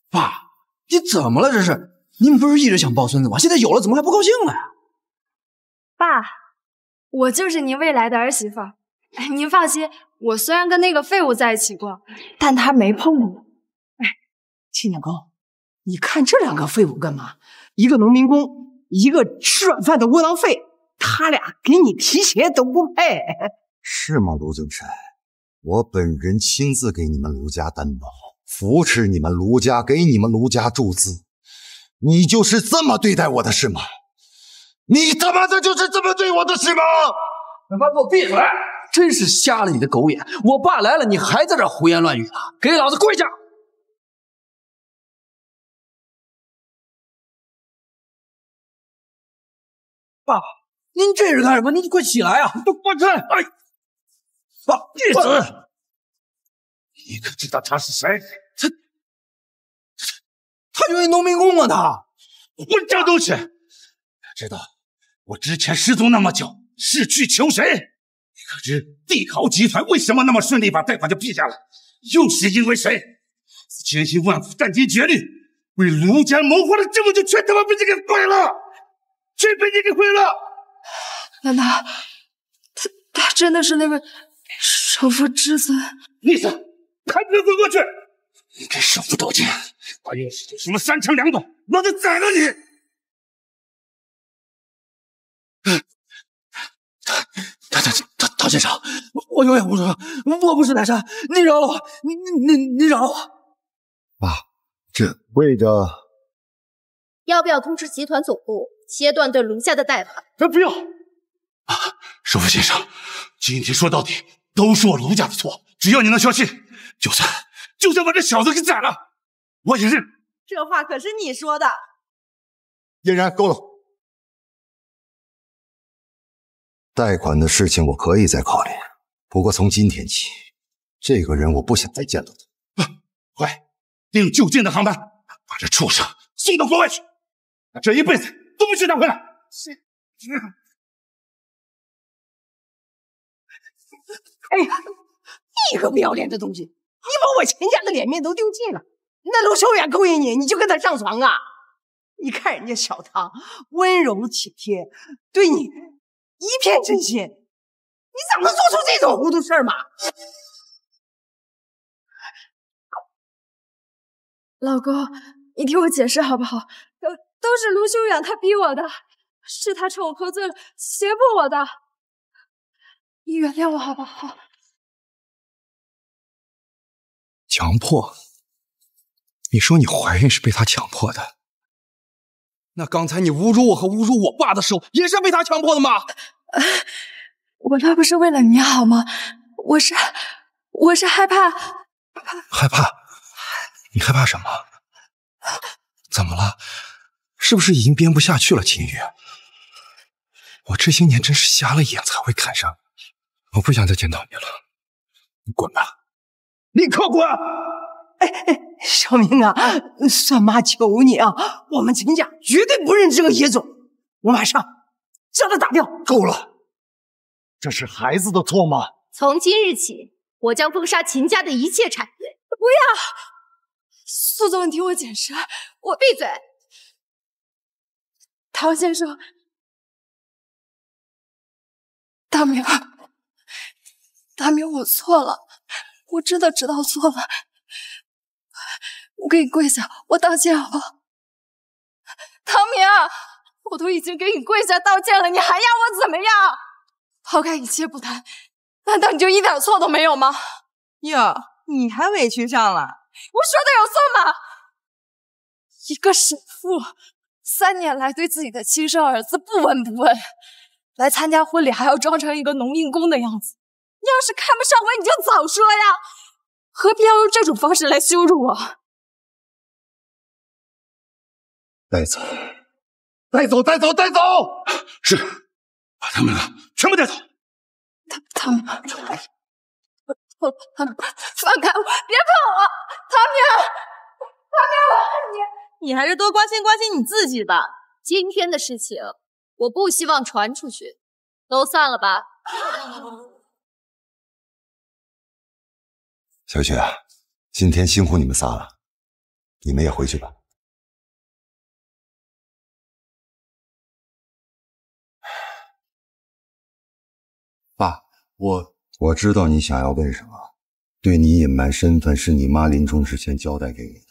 爸，你怎么了这是？你们不是一直想抱孙子吗？现在有了，怎么还不高兴了呀？爸，我就是您未来的儿媳妇。哎，您放心，我虽然跟那个废物在一起过，但他没碰过我。哎，亲家公，你看这两个废物干嘛？一个农民工。一个吃软饭的窝囊废，他俩给你提鞋都不配，是吗？卢宗臣，我本人亲自给你们卢家担保，扶持你们卢家，给你们卢家注资，你就是这么对待我的是吗？你他妈的就是这么对我的是吗？他妈给我闭嘴！真是瞎了你的狗眼！我爸来了，你还在这胡言乱语呢！给老子跪下！爸，您这是干什么？您快起来啊！都滚开！哎，爸，闭嘴！你可知道他是谁？他，他就是农民工啊！他，混账东西！知道我之前失踪那么久是去求谁？你可知帝豪集团为什么那么顺利把贷款就批下了？又是因为谁？千辛万苦、殚精竭虑为卢家谋划的这么就全他妈被你给毁了！全被你给毁了！难道他他真的是那个首富之子。逆子，还自作恶去！你这首富道歉，还有什么三长两短，老子宰了你！嗯 大大大大先生，我有眼无珠，我不是泰山，你饶了我，你你你你饶了我！啊，这为着要不要通知集团总部切断对龙家的贷款？哎，不要！啊，首富先生，今天说到底都是我龙家的错，只要你能消气，就算就算把这小子给宰了，我也认。这话可是你说的，嫣然，够了。 贷款的事情我可以再考虑，不过从今天起，这个人我不想再见到他。啊，喂，订就近的航班，把这畜生送到国外去，这一辈子都不许他回来。是。哎呀，你个不要脸的东西，你把我全家的脸面都丢尽了。那卢守远勾引你，你就跟他上床啊？你看人家小唐温柔体贴，对你。 一片真心，你怎么能做出这种糊涂事儿嘛？老公，你听我解释好不好？都都是卢修远他逼我的，是他趁我喝醉了胁迫我的，你原谅我好不好？强迫？你说你怀孕是被他强迫的？ 那刚才你侮辱我和侮辱我爸的时候，也是被他强迫的吗？呃、我那不是为了你好吗？我是，我是害怕，害怕，你害怕什么？怎么了？是不是已经编不下去了？秦宇，我这些年真是瞎了眼才会看上你，我不想再见到你了，你滚吧，立刻滚！哎哎。 小明啊，算妈求你啊！我们秦家绝对不认这个野种，我马上将他打掉。够了，这是孩子的错吗？从今日起，我将封杀秦家的一切产业。不要，苏总，你听我解释。我闭嘴，陶先生，大明，大明，我错了，我真的知道错了。 我给你跪下，我道歉好不好？唐明，我都已经给你跪下道歉了，你还要我怎么样？抛开一切不谈，难道你就一点错都没有吗？哟，你还委屈上了？我说的有错吗？一个首富，三年来对自己的亲生儿子不闻不问，来参加婚礼还要装成一个农民工的样子。你要是看不上我，你就早说呀，何必要用这种方式来羞辱我？ 带走，带走，带走，带走！是，把他们俩全部带走。他他们，我他们放开我，别碰我！唐明，唐明，你你还是多关心关心你自己吧。今天的事情，我不希望传出去，都散了吧。小雪，今天辛苦你们仨了，你们也回去吧。 爸，我我知道你想要问什么。对你隐瞒身份是你妈临终之前交代给你的，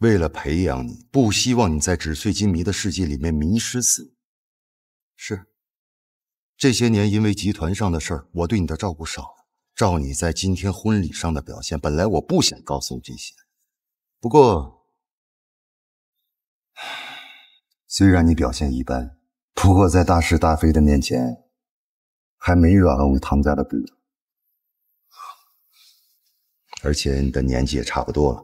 为了培养你，不希望你在纸醉金迷的世界里面迷失自我。是，这些年因为集团上的事儿，我对你的照顾少了。照你在今天婚礼上的表现，本来我不想告诉你这些，不过，虽然你表现一般，不过在大是大非的面前。 还没软了我们唐家的骨头，而且你的年纪也差不多了，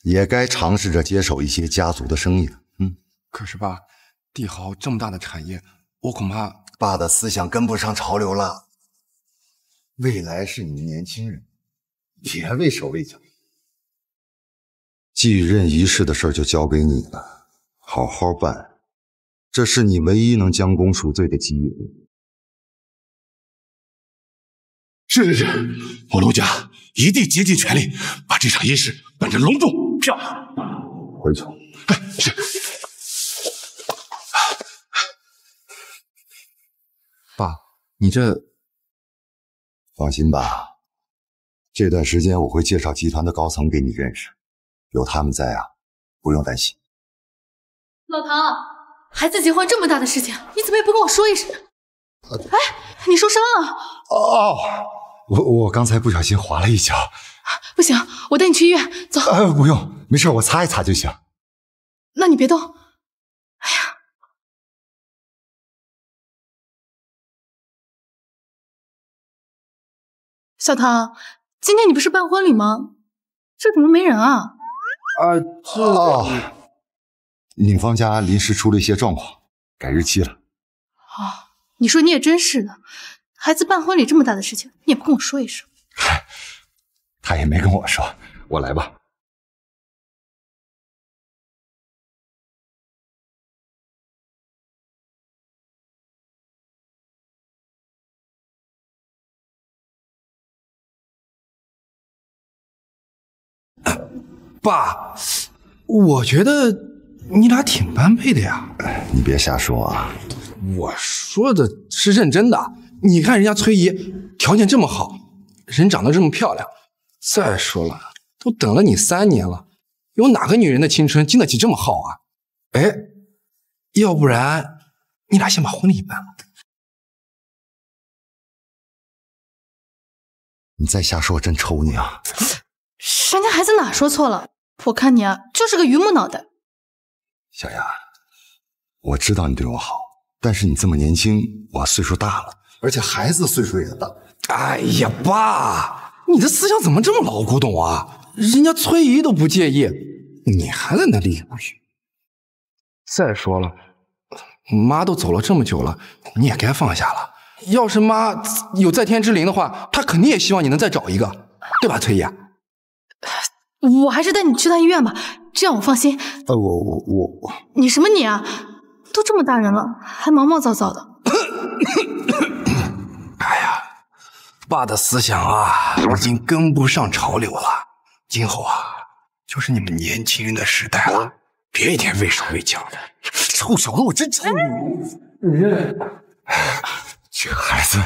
也该尝试着接手一些家族的生意了。嗯，可是爸，帝豪这么大的产业，我恐怕爸的思想跟不上潮流了。未来是你们年轻人，别畏手畏脚。继任仪式的事就交给你了，好好办，这是你唯一能将功赎罪的机遇。 是是是，我卢家一定竭尽全力把这场仪式办成隆重漂亮。回去。哎，是。爸，你这放心吧，这段时间我会介绍集团的高层给你认识，有他们在啊，不用担心。老唐，孩子结婚这么大的事情，你怎么也不跟我说一声？啊、哎，你受伤了？哦，我我刚才不小心滑了一跤。不行，我带你去医院，走。哎，不用，没事，我擦一擦就行。那你别动。 哎呀！小唐，今天你不是办婚礼吗？这怎么没人啊？啊，这哦，尹芳家临时出了一些状况，改日期了。哦，你说你也真是的，孩子办婚礼这么大的事情，你也不跟我说一声。嗨，他也没跟我说，我来吧。 爸，我觉得你俩挺般配的呀。你别瞎说啊！我说的是认真的。你看人家崔姨条件这么好，人长得这么漂亮，再说了，都等了你三年了，有哪个女人的青春经得起这么耗啊？哎，要不然你俩先把婚礼办了。你再瞎说，我真抽你啊！ 人家孩子哪说错了？我看你啊，就是个榆木脑袋。小雅，我知道你对我好，但是你这么年轻，我岁数大了，而且孩子岁数也大。哎呀，爸，你的思想怎么这么老古董啊？人家崔姨都不介意，你还在那里犹豫。再说了，妈都走了这么久了，你也该放下了。要是妈有在天之灵的话，她肯定也希望你能再找一个，对吧，崔姨？ 我还是带你去趟医院吧，这样我放心。呃，我我我我，你什么你啊？都这么大人了，还毛毛躁躁的。哎呀，爸的思想啊，如今跟不上潮流了。今后啊，就是你们年轻人的时代了，别一天畏手畏脚的。臭小子，我真愁你。这孩子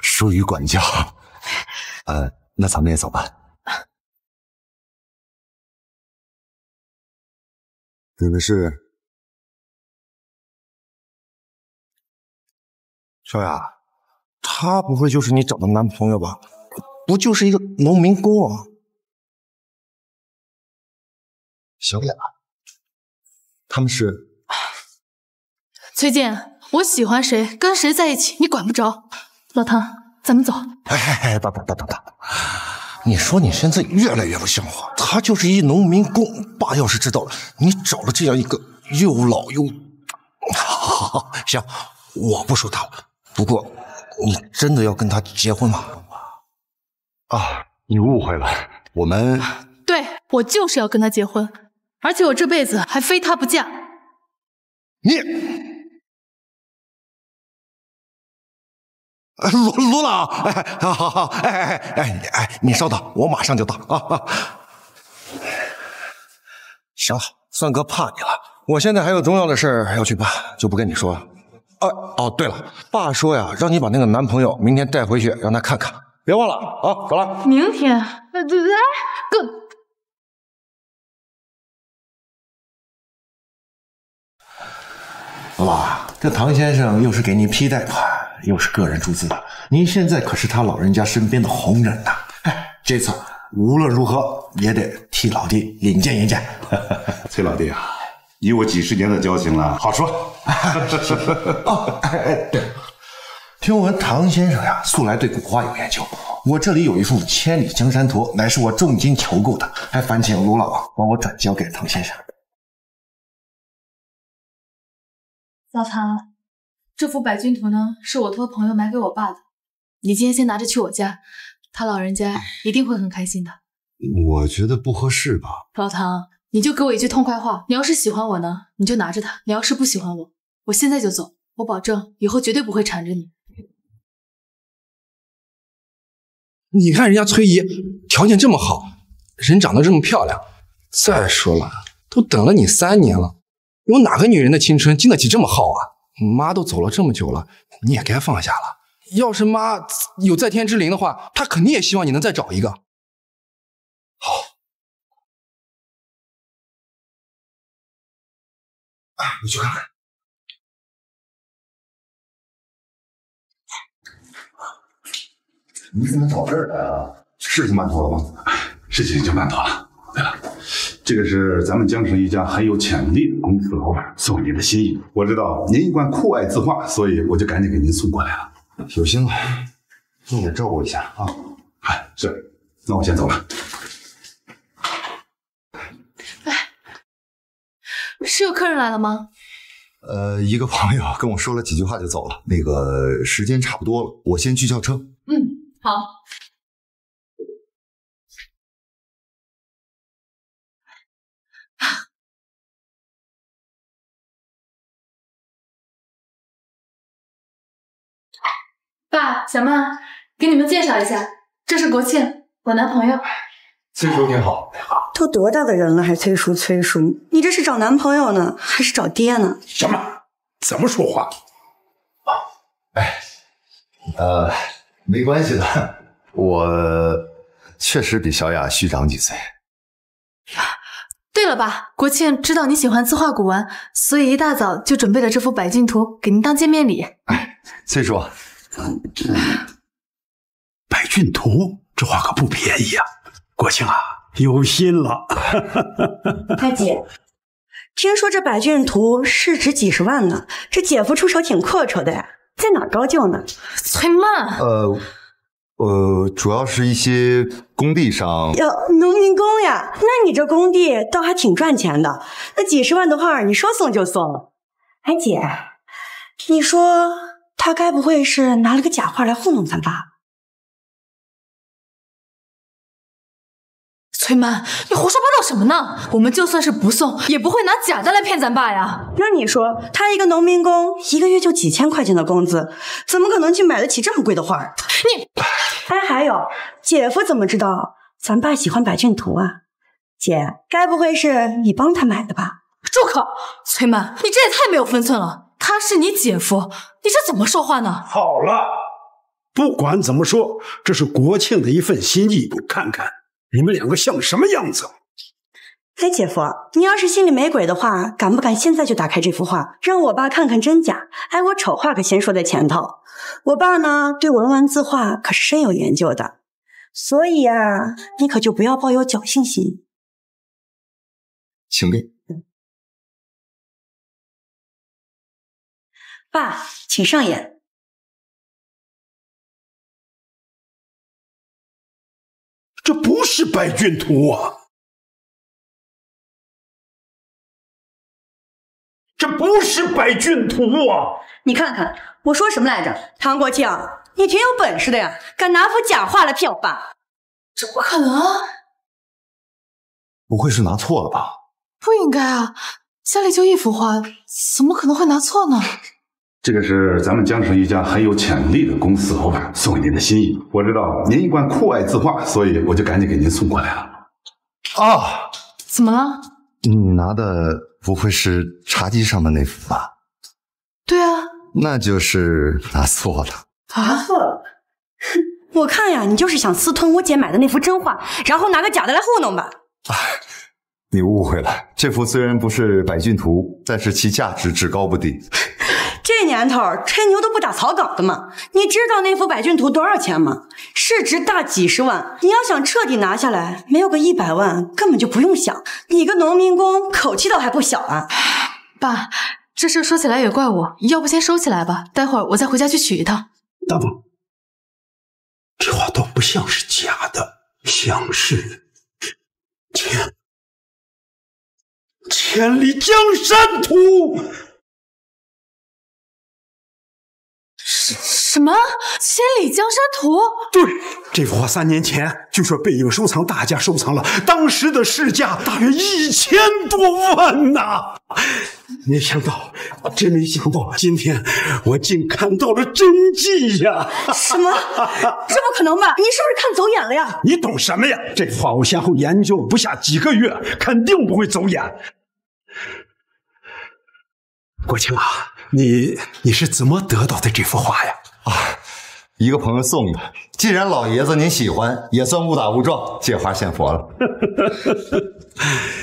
疏于管教。呃，那咱们也走吧。 你们是小雅，她不会就是你找的男朋友吧？不就是一个农民工啊？小雅，他们是崔健，我喜欢谁，跟谁在一起，你管不着。老唐，咱们走。哎哎哎，爸爸爸爸爸。 你说你现在越来越不像话，他就是一农民工。爸要是知道了，你找了这样一个又老又……好好好，行，我不说他了。不过，你真的要跟他结婚吗？啊，你误会了，我们……对，我就是要跟他结婚，而且我这辈子还非他不嫁。你，罗罗朗，哎，好好好，哎哎哎哎，你稍等，我马上就到啊！行了，算哥怕你了，我现在还有重要的事儿要去办，就不跟你说了。啊，哦，对了，爸说呀，让你把那个男朋友明天带回去，让他看看，别忘了啊！走了。明天？哎，对对，哥。 爸，这唐先生又是给您批贷款，又是个人注资的，您现在可是他老人家身边的红人呐！哎，这次无论如何也得替老弟引荐引荐。崔老弟啊，你我几十年的交情了，好说。哦，哎哎，对，听闻唐先生呀，素来对古画有研究，我这里有一幅《千里江山图》，乃是我重金求购的，还烦请卢老帮我转交给唐先生。 老唐，这幅《百军图》呢，是我托朋友买给我爸的。你今天先拿着去我家，他老人家一定会很开心的。我觉得不合适吧。老唐，你就给我一句痛快话。你要是喜欢我呢，你就拿着它；你要是不喜欢我，我现在就走。我保证以后绝对不会缠着你。你看人家崔姨条件这么好，人长得这么漂亮，再说了，都等了你三年了。 有哪个女人的青春经得起这么耗啊？妈都走了这么久了，你也该放下了。要是妈有在天之灵的话，她肯定也希望你能再找一个。好，啊，你去看看。 你怎么跑这儿来啊？事情办妥了吗？事情已经办妥了。对了，这个是咱们江城一家很有潜力的公司老板送您的心意。我知道您一贯酷爱字画，所以我就赶紧给您送过来了。有心了，重点照顾一下啊！哎，是，那我先走了。哎，是有客人来了吗？ 呃，一个朋友跟我说了几句话就走了，那个时间差不多了，我先去叫车。嗯，好。爸，小曼，给你们介绍一下，这是国庆，我男朋友。崔叔你好，你好。 都多大的人了，还催叔催叔，你这是找男朋友呢，还是找爹呢？小马，怎么说话？啊，哎，呃，没关系的，我确实比小雅虚长几岁。对了吧，国庆知道你喜欢字画古玩，所以一大早就准备了这幅百骏图给您当见面礼。哎，崔叔，百骏图这画可不便宜啊，国庆啊。 有心了，大姐，听说这百骏图市值几十万呢，这姐夫出手挺阔绰的呀，在哪儿高就呢？崔曼，呃，呃，主要是一些工地上，哟、呃，农民工呀，那你这工地倒还挺赚钱的，那几十万的画你说送就送。哎，姐，你说他该不会是拿了个假画来糊弄咱吧？ 崔曼，你胡说八道什么呢？我们就算是不送，也不会拿假的来骗咱爸呀。那你说，他一个农民工，一个月就几千块钱的工资，怎么可能去买得起这么贵的画？你，哎，还有，姐夫怎么知道咱爸喜欢百骏图啊？姐，该不会是你帮他买的吧？住口！崔曼，你这也太没有分寸了。他是你姐夫，你这怎么说话呢？好了，不管怎么说，这是国庆的一份心意，我看看。 你们两个像什么样子？哎，姐夫，你要是心里没鬼的话，敢不敢现在就打开这幅画，让我爸看看真假？哎，我丑话可先说在前头，我爸呢对文玩字画可是深有研究的，所以啊，你可就不要抱有侥幸心。请便。爸，请上眼。 这不是百骏图啊！这不是百骏图啊！你看看，我说什么来着？唐国庆，你挺有本事的呀，敢拿幅假画来骗我爸？这不可能啊！不会是拿错了吧？不应该啊，家里就一幅画，怎么可能会拿错呢？ 这个是咱们江城一家很有潜力的公司老板送给您的心意。我知道您一贯酷爱字画，所以我就赶紧给您送过来了。啊，怎么了？你拿的不会是茶几上的那幅吧？对啊，那就是拿错了。拿错了？哼，我看呀，你就是想私吞我姐买的那幅真画，然后拿个假的来糊弄吧。啊，你误会了，这幅虽然不是百骏图，但是其价值只高不低。这年头吹牛都不打草稿的嘛！你知道那幅百骏图多少钱吗？市值大几十万，你要想彻底拿下来，没有个一百万根本就不用想。你个农民工，口气倒还不小啊！爸，这事说起来也怪我，要不先收起来吧，待会儿我再回家去取一趟。大宝，这话倒不像是假的，像是千千里江山图。 什么？千里江山图？对，这幅画三年前据说被一个收藏大家收藏了，当时的市价大约一千多万呐！没想到，真没想到，今天我竟看到了真迹呀！什么？这不可能吧？你是不是看走眼了呀？你懂什么呀？这幅画我先后研究了不下几个月，肯定不会走眼。国庆啊！ 你你是怎么得到的这幅画呀？啊，一个朋友送的。既然老爷子您喜欢，也算误打误撞借花献佛了。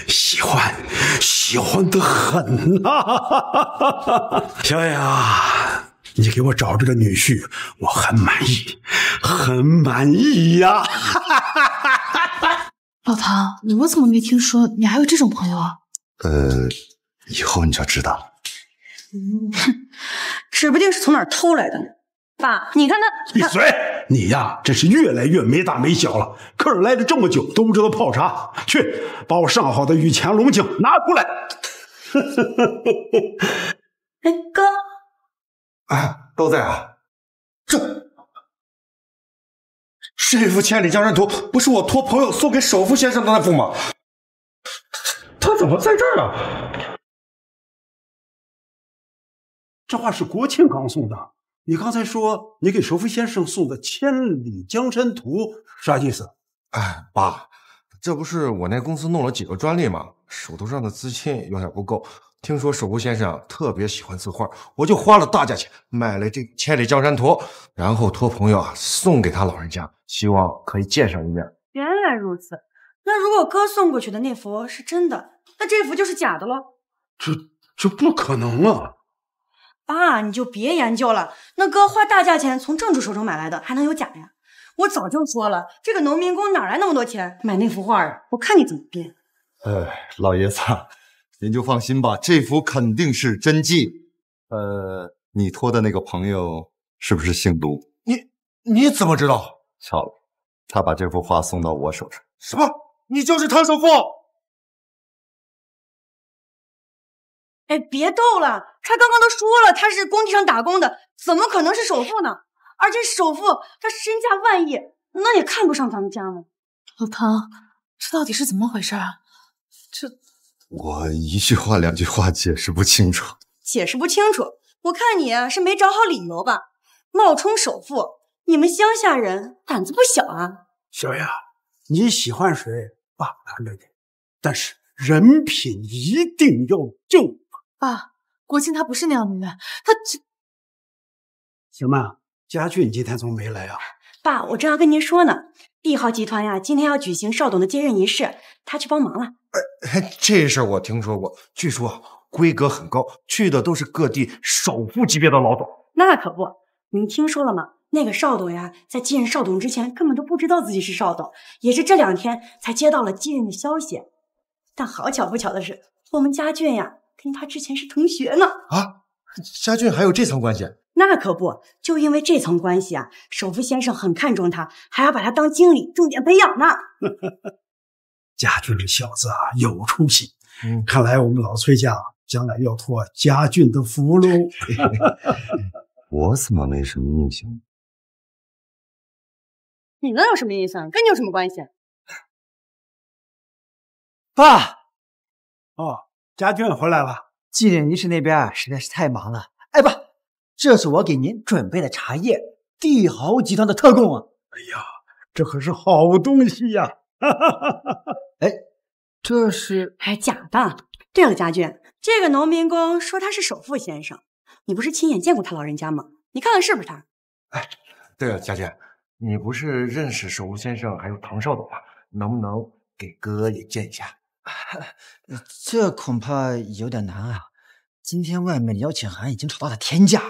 喜欢，喜欢得很呐、啊！小野啊，你给我找这个女婿，我很满意，很满意呀、啊！老唐，我怎么没听说你还有这种朋友啊？呃，以后你就知道了。嗯，指不定是从哪儿偷来的呢。 爸，你看他，闭嘴！你呀，真是越来越没大没小了。客人来了这么久都不知道泡茶，去把我上好的雨前龙井拿出来。哎，哥，哎，都在啊。这这幅千里江山图不是我托朋友送给首富先生的那幅吗？他怎么在这儿啊？这画是国庆刚送的。 你刚才说你给首富先生送的《千里江山图》啥意思？哎，爸，这不是我那公司弄了几个专利吗？手头上的资金有点不够，听说首富先生特别喜欢字画，我就花了大价钱买了这《千里江山图》，然后托朋友啊送给他老人家，希望可以见上一面。原来如此，那如果哥送过去的那幅是真的，那这幅就是假的喽？这这不可能啊！ 爸，你就别研究了。那哥花大价钱从正主手中买来的，还能有假呀？我早就说了，这个农民工哪来那么多钱买那幅画啊？我看你怎么编。哎，老爷子，您就放心吧，这幅肯定是真迹。呃，你托的那个朋友是不是姓卢？你你怎么知道？巧了，他把这幅画送到我手上。什么？你就是他首富？ 哎，别逗了！他刚刚都说了，他是工地上打工的，怎么可能是首富呢？而且首富他身价万亿，那也看不上咱们家呢。老唐，这到底是怎么回事啊？这我一句话两句话解释不清楚，解释不清楚。我看你是没找好理由吧？冒充首富，你们乡下人胆子不小啊！小雅，你喜欢谁，爸拦着你，但是人品一定要正。 爸，国庆他不是那样的人，他这……小曼，家俊今天怎么没来啊？爸，我正要跟您说呢。帝豪集团呀，今天要举行邵董的接任仪式，他去帮忙了。哎，这事我听说过，据说规格很高，去的都是各地首富级别的老总。那可不，您听说了吗？那个邵董呀，在继任邵董之前，根本都不知道自己是邵董，也是这两天才接到了继任的消息。但好巧不巧的是，我们家俊呀。 跟他之前是同学呢啊，家俊还有这层关系？那可不，就因为这层关系啊，首富先生很看重他，还要把他当经理，重点培养呢。家俊这小子啊，有出息，嗯、看来我们老崔家将来要托家俊的福喽。我怎么没什么印象？你能有什么印象？跟你有什么关系？爸，哦。 家俊回来了，纪念仪式那边实在是太忙了。哎，爸，这是我给您准备的茶叶，帝豪集团的特供啊！哎呀，这可是好东西呀、啊！哎，这是……哎，假的。对了，家俊，这个农民工说他是首富先生，你不是亲眼见过他老人家吗？你看看是不是他？哎，对了，家俊，你不是认识首富先生还有唐少董吗？能不能给哥也见一下？ 这恐怕有点难啊！今天外面的邀请函已经炒到了天价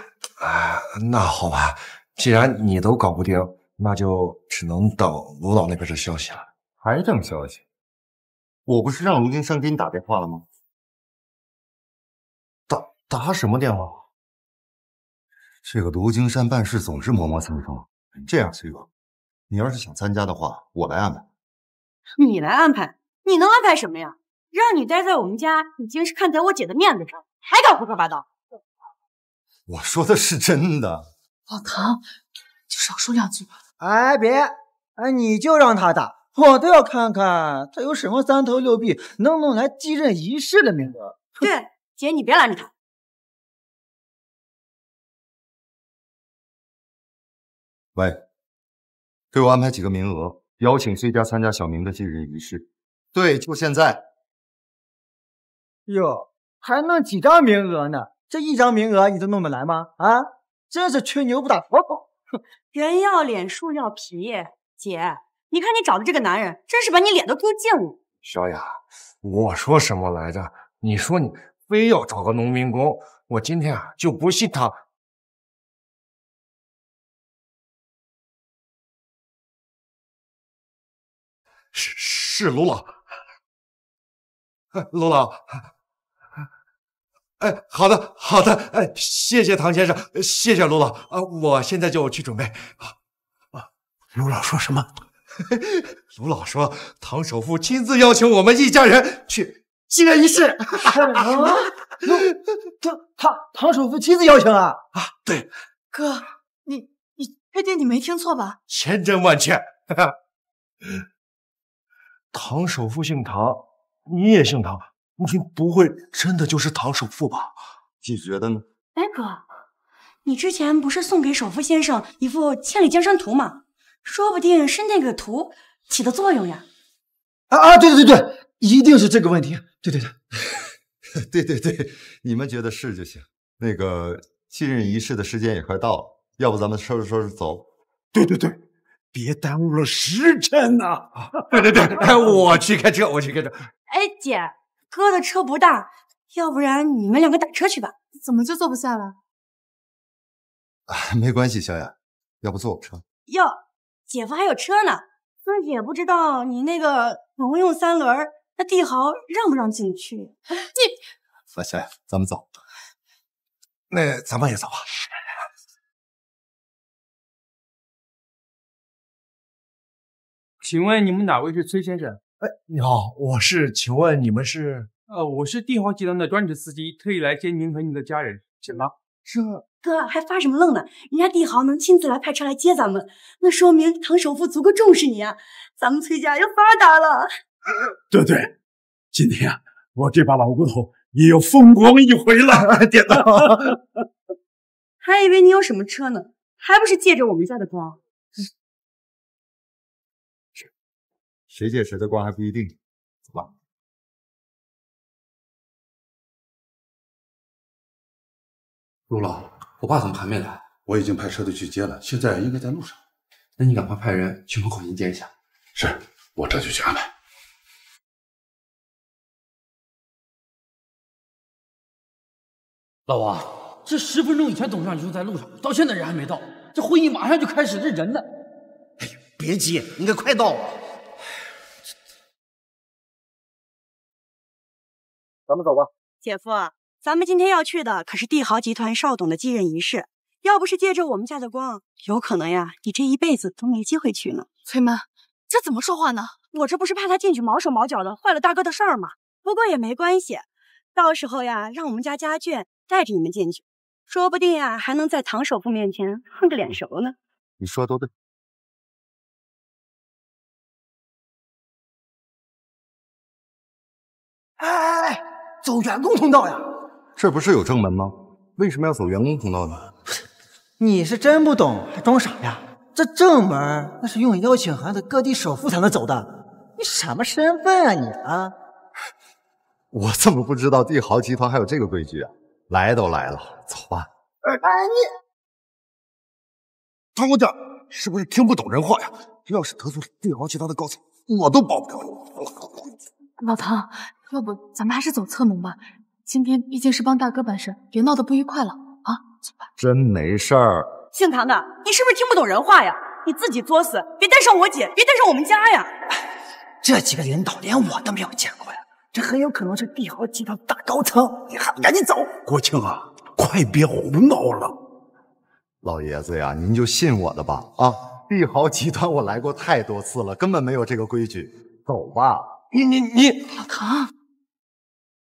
啊！那好吧，既然你都搞不定，那就只能等卢导那边的消息了。还等消息？我不是让卢金生给你打电话了吗？打打什么电话？这个卢金山办事总是磨磨蹭蹭。这样，崔哥，你要是想参加的话，我来安排。你来安排？ 你能安排什么呀？让你待在我们家，已经是看在我姐的面子上，还敢胡说八道！我说的是真的。老唐，就少说两句吧。哎，别，哎，你就让他打，我倒要看看他有什么三头六臂，能弄来继任仪式的名额。对，姐，你别拦着他。喂，给我安排几个名额，邀请崔家参加小明的继任仪式。 对，就现在。哟，还弄几张名额呢？这一张名额你都弄得来吗？啊，真是吹牛不打活口。人要脸，树要皮。姐，你看你找的这个男人，真是把你脸都丢尽了。小雅，我说什么来着？你说你非要找个农民工，我今天啊就不信他。 是是，卢老，卢老，哎，好的好的，哎，谢谢唐先生，谢谢卢老啊，我现在就去准备啊啊！卢老说什么？卢老说，唐首富亲自邀请我们一家人去孑然一室。啊！唐唐唐首富亲自邀请啊啊！对，哥，你你确定你没听错吧？千真万确。哈哈。 唐首富姓唐，你也姓唐，你不会真的就是唐首富吧？你觉得呢？哎，哥，你之前不是送给首富先生一幅《千里江山图》吗？说不定是那个图起的作用呀！啊啊，对对对对，一定是这个问题。对对对，对对对，你们觉得是就行。那个继任仪式的时间也快到了，要不咱们收拾收拾走？对对对。 别耽误了时辰呐、啊！对对对，哎，我去开车，我去开车。哎，姐，哥的车不大，要不然你们两个打车去吧？怎么就坐不下了？啊，没关系，小雅，要不坐我车？哟，姐夫还有车呢。孙姐不知道你那个农用三轮那帝豪让不让进去？你，来，小雅，咱们走。那咱们也走吧。 请问你们哪位是崔先生？哎，你好，我是。请问你们是？呃，我是帝豪集团的专职司机，特意来接您和您的家人。怎么？这哥还发什么愣呢？人家帝豪能亲自来派车来接咱们，那说明唐首富足够重视你啊！咱们崔家要发达了。对对，今天啊，我这把老骨头也要风光一回了。点头。还以为你有什么车呢，还不是借着我们家的光。 谁借谁的光还不一定，走吧。陆老，我爸怎么还没来？我已经派车队去接了，现在应该在路上。那你赶快派人去门口迎接一下。是，我这就去安排。老王，这十分钟以前董事长就说在路上，到现在人还没到，这会议马上就开始，这人呢？哎呀，别急，应该快到了。 咱们走吧，姐夫，咱们今天要去的可是帝豪集团邵董的继任仪式，要不是借着我们家的光，有可能呀，你这一辈子都没机会去呢。崔妈，这怎么说话呢？我这不是怕他进去毛手毛脚的，坏了大哥的事儿吗？不过也没关系，到时候呀，让我们家家眷带着你们进去，说不定呀，还能在唐首富面前混个脸熟呢。你说的都对。 哎哎哎，走员工通道呀！这不是有正门吗？为什么要走员工通道呢？你是真不懂，还装傻呀？这正门那是用邀请函的各地首富才能走的，你什么身份啊你啊？我怎么不知道帝豪集团还有这个规矩啊？来都来了，走吧。哎哎你，唐股长是不是听不懂人话呀？要是得罪帝豪集团的高层，我都保不了你。老唐。 要不咱们还是走侧门吧，今天毕竟是帮大哥办事，别闹得不愉快了啊！走吧，真没事儿。姓唐的，你是不是听不懂人话呀？你自己作死，别带上我姐，别带上我们家呀！这几个领导连我都没有见过呀，这很有可能是帝豪集团大高层，你还不赶紧走？国庆啊，快别胡闹了！老爷子呀，您就信我的吧啊！帝豪集团我来过太多次了，根本没有这个规矩。走吧，你你你，老唐。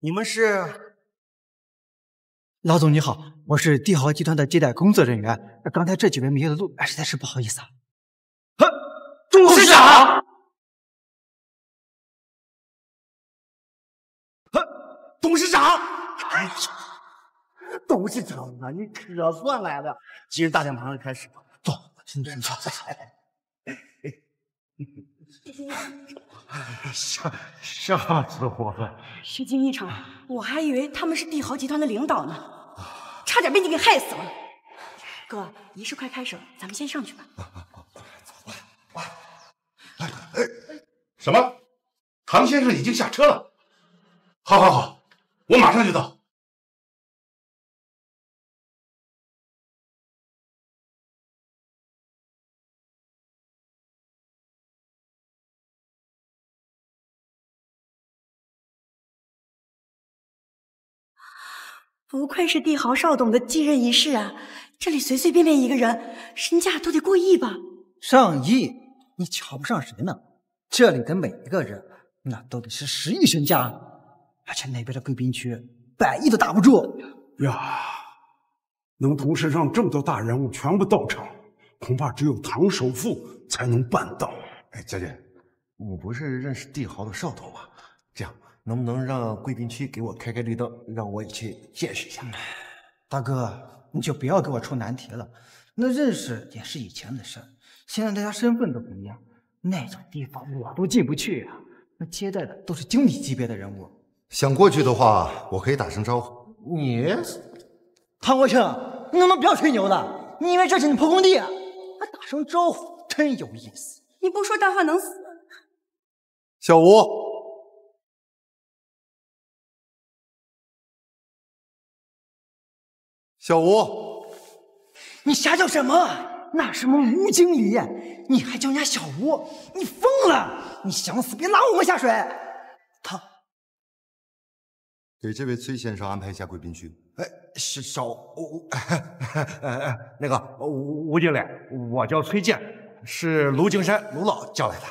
你们是？老总你好，我是帝豪集团的接待工作人员。刚才这几位迷了路，实在是不好意思啊。哼，董事长！哼，董事长！哎呀，董事长啊，你可算来了！今日大典马上开始了，走，先坐，坐，坐。吓吓死我了！虚惊一场，我还以为他们是帝豪集团的领导呢，差点被你给害死了。哥，仪式快开始了，咱们先上去吧。哎哎，什么？唐先生已经下车了？好，好，好，我马上就到。 不愧是帝豪少董的继任仪式啊！这里随随便便一个人，身价都得过亿吧？上亿？你瞧不上谁呢？这里的每一个人，那都得是十亿身价，而且那边的贵宾区，百亿都打不住呀！能同时让这么多大人物全部到场，恐怕只有唐首富才能办到。哎，姐姐，我不是认识帝豪的少董吗？这样。 能不能让贵宾区给我开开绿灯，让我也去见识一下？大哥，你就不要给我出难题了。那认识也是以前的事，现在大家身份都不一样，那种地方我都进不去啊。那接待的都是经理级别的人物。想过去的话，我可以打声招呼。你，唐国庆，你能不能不要吹牛了？你以为这是你破工地啊？还打声招呼，真有意思。你不说大话能死。小吴。 小吴，你瞎叫什么？那什么吴经理，你还叫人家小吴？你疯了！你想死别拉我们下水。他给这位崔先生安排一下贵宾区。哎，小小吴，那个吴吴经理，我叫崔健，是卢景山卢老叫来的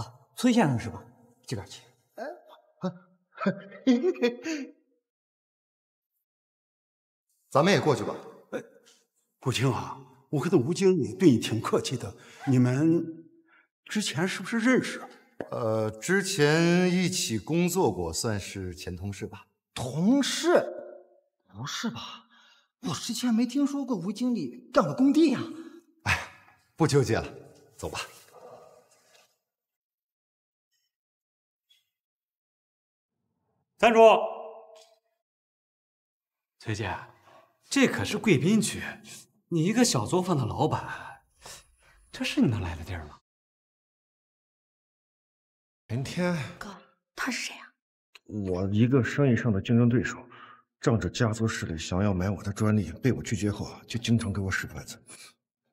啊。崔先生是吧？这边请。咱们也过去吧。哎，国庆啊，我看到吴经理对你挺客气的，你们之前是不是认识？呃，之前一起工作过，算是前同事吧。同事？不是吧？我之前没听说过吴经理干过工地呀。哎，不纠结了，走吧。站住！崔姐。 这可是贵宾区，你一个小作坊的老板，这是你能来的地儿吗？陈天，哥，他是谁啊？我一个生意上的竞争对手，仗着家族势力想要买我的专利，被我拒绝后就经常给我使绊子。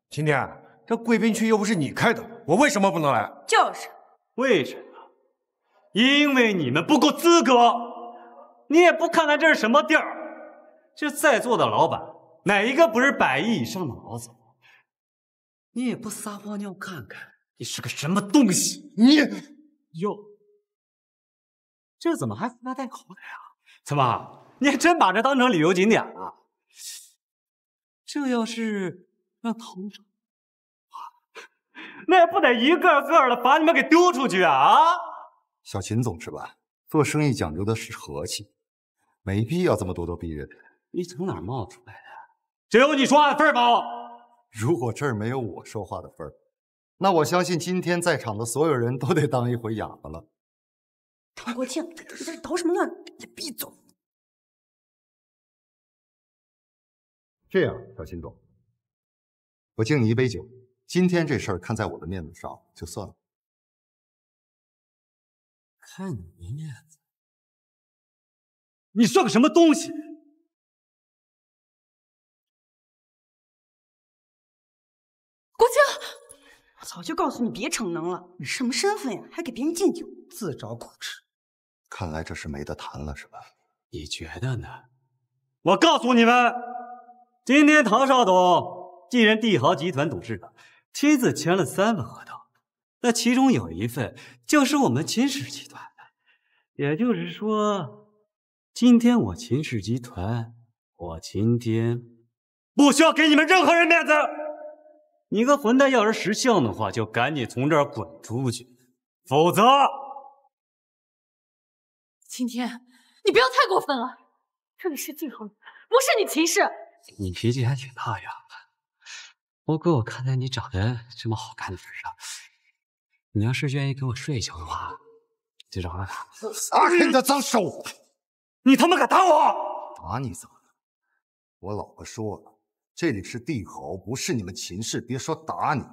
今天这贵宾区又不是你开的，我为什么不能来？就是，为什么？因为你们不够资格，你也不看看这是什么地儿。 这在座的老板哪一个不是百亿以上的老总？你也不撒泡尿看看，你是个什么东西？你哟，这怎么还扶他带口的呀？怎么，你还真把这当成旅游景点了？这要是让唐少，那也不得一个个的把你们给丢出去啊！啊，小秦总是吧，做生意讲究的是和气，没必要这么咄咄逼人。 你从哪儿冒出来的？只有你说话的份儿高。如果这儿没有我说话的份儿，那我相信今天在场的所有人都得当一回哑巴了。唐国庆，你在这捣什么乱？你闭嘴！这样，小秦总，我敬你一杯酒。今天这事儿看在我的面子上，就算了。看你没面子？你算个什么东西？ 国庆，我早就告诉你别逞能了，你什么身份呀，还给别人敬酒，自找苦吃。看来这是没得谈了，是吧？你觉得呢？我告诉你们，今天唐少董继任帝豪集团董事长，亲自签了三份合同，那其中有一份就是我们秦氏集团的，也就是说，今天我秦氏集团，我今天不需要给你们任何人面子。 你个混蛋，要是识相的话，就赶紧从这儿滚出去，否则……今天你不要太过分了，这里是晋恒，不是你秦氏。你脾气还挺大呀，不过我看在你长得这么好看的份上，你要是愿意跟我睡一觉的话，就让我打。撒开你的脏手！你他妈敢打我！打你怎么了？我老婆说了，这里是帝侯，不是你们秦氏。别说打你，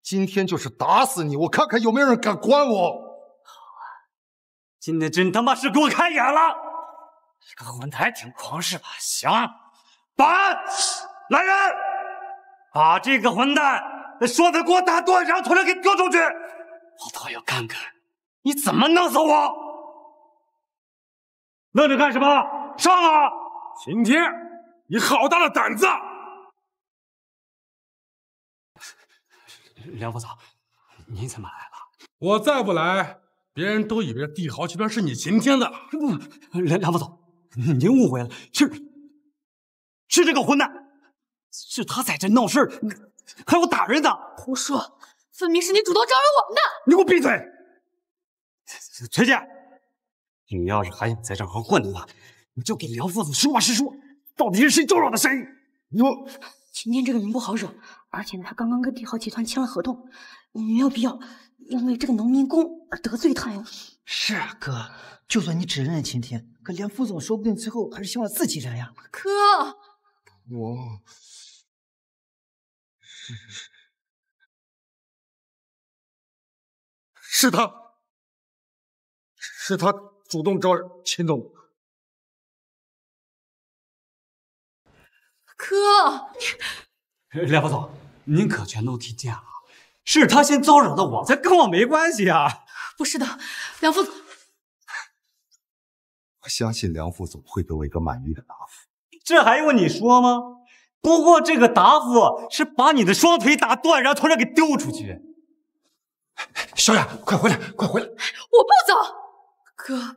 今天就是打死你，我看看有没有人敢管我。好啊，今天真他妈是给我开眼了！这个文台挺狂是吧？行，保安，来人，把这个混蛋说的给我打断，然后从这给丢出去。老道友看看，你怎么弄死我？愣着干什么？上啊！秦天，你好大的胆子！ 梁副总，你怎么来了？我再不来，别人都以为帝豪集团是你秦天的了。不，梁梁副总，您误会了，是是这个混蛋，是他在这闹事，还有打人的。胡说，分明是你主动招惹我们的！你给我闭嘴！崔健，你要是还想在这行混的话，你就给梁副总实话实说，到底是谁招惹的谁？你我。 秦天这个人不好惹，而且呢，他刚刚跟帝豪集团签了合同，你没有必要因为这个农民工而得罪他呀。是啊，哥，就算你指认秦天，可梁副总说不定最后还是希望自己来呀。哥，我是是是他，是他主动招秦总。 哥，梁副总，您可全都听见了，是他先招惹的我，这跟我没关系啊！不是的，梁副总，我相信梁副总会给我一个满意的答复。这还用你说吗？不过这个答复是把你的双腿打断，然后从这给丢出去。小雅，快回来，快回来！我不走，哥，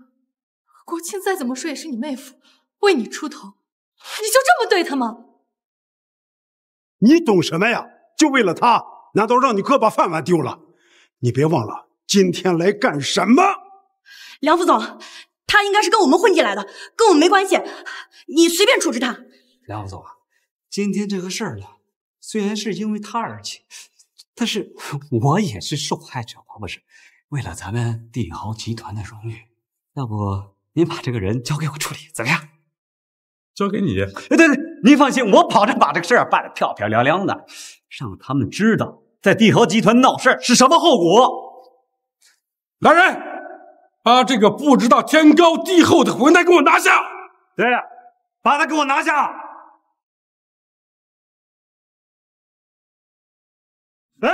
国庆再怎么说也是你妹夫，为你出头，你就这么对他吗？ 你懂什么呀？就为了他，难道让你哥把饭碗丢了？你别忘了今天来干什么。梁副总，他应该是跟我们混进来的，跟我们没关系，你随便处置他。梁副总啊，今天这个事儿呢，虽然是因为他而起，但是我也是受害者，我不是？为了咱们帝豪集团的荣誉，要不您把这个人交给我处理，怎么样？ 交给你，哎，对对，您放心，我保证把这个事儿办得漂漂亮亮的，让他们知道在帝豪集团闹事是什么后果。来人，把这个不知道天高地厚的混蛋给我拿下！对，把他给我拿下！哎，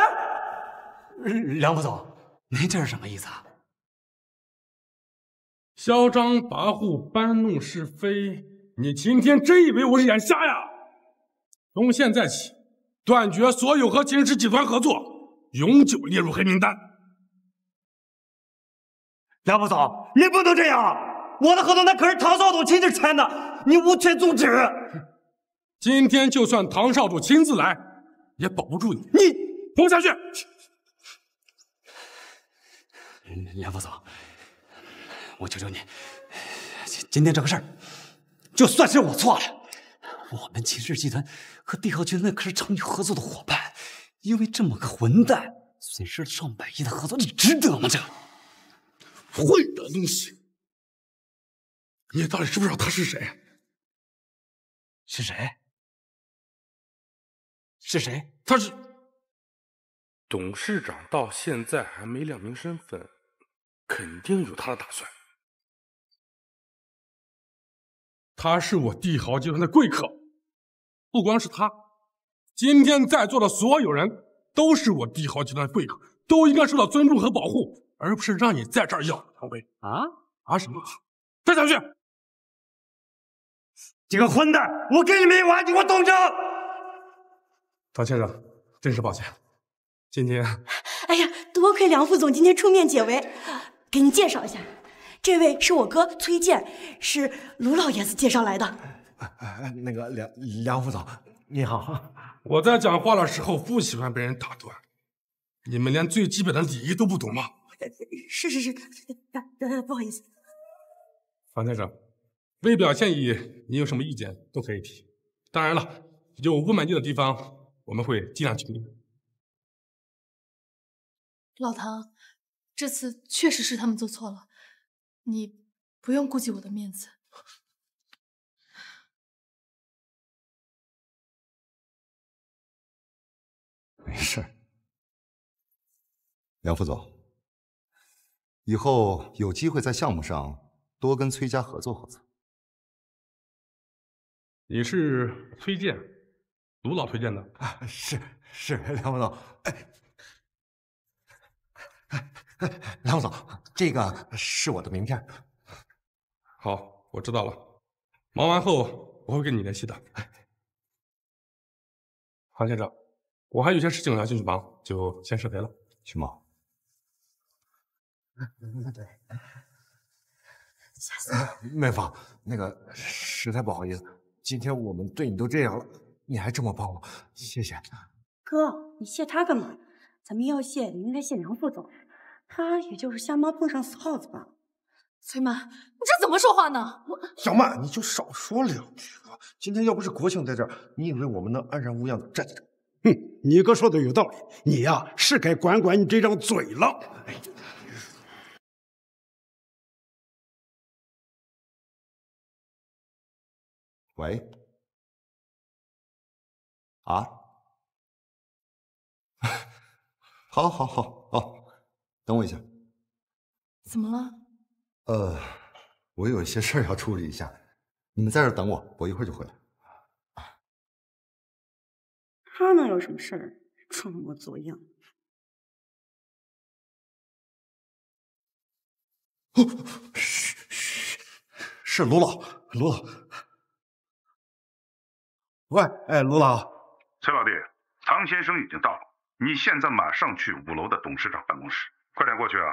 梁副总，您这是什么意思啊？嚣张跋扈，搬弄是非。 你秦天真以为我是眼瞎呀？从现在起，断绝所有和秦氏集团合作，永久列入黑名单。梁副总，你不能这样！我的合同那可是唐少祖亲自签的，你无权阻止。今天就算唐少祖亲自来，也保不住你。你拖下去。梁副总，我求求你，今天这个事儿。 就算是我错了，我们秦氏集团和帝豪集团可是长期合作的伙伴，因为这么个混蛋，损失了上百亿的合作，你值得吗？这混蛋东西！你到底知不知道他是谁？是谁？是谁？他是董事长，到现在还没亮明身份，肯定有他的打算。 他是我帝豪集团的贵客，不光是他，今天在座的所有人都是我帝豪集团的贵客，都应该受到尊重和保护，而不是让你在这儿耀武扬威啊啊什么！带下去！这个混蛋，我跟你没完！你给我动手！唐先生，真是抱歉，今天……哎呀，多亏梁副总今天出面解围，给你介绍一下。 这位是我哥崔健，是卢老爷子介绍来的。那个梁梁副总，你好。我在讲话的时候不喜欢被人打断，你们连最基本的礼仪都不懂吗？是是是，不好意思。樊先生，为表现意，你有什么意见都可以提。当然了，有不满意的地方，我们会尽量去弥补。老唐，这次确实是他们做错了。 你不用顾及我的面子。没事。梁副总，以后有机会在项目上多跟崔家合作合作。你是崔健，卢老推荐的？啊，是是，梁副总。哎 梁副总，这个是我的名片。好，我知道了。忙完后我会跟你联系的。韩先生，我还有些事情要进去忙，就先失陪了。去忙。那对。下次。妹夫，那个实在不好意思，今天我们对你都这样了，你还这么帮我，谢谢。哥，你谢他干嘛？咱们要谢，你应该谢梁副总。 他也就是瞎猫碰上死耗子吧，崔曼，你这怎么说话呢？我小曼，你就少说两句吧。今天要不是国庆在这儿，你以为我们能安然无恙的站在这儿？哼，你哥说的有道理，你呀、啊、是该管管你这张嘴了。哎，喂，啊，好，好，好，好。 等我一下，怎么了？呃，我有一些事儿要处理一下，你们在这儿等我，我一会儿就回来。他能有什么事儿装模作样？哦，是是是，卢老，卢老。喂，哎，卢老，崔老弟，唐先生已经到了，你现在马上去五楼的董事长办公室。 快点过去啊！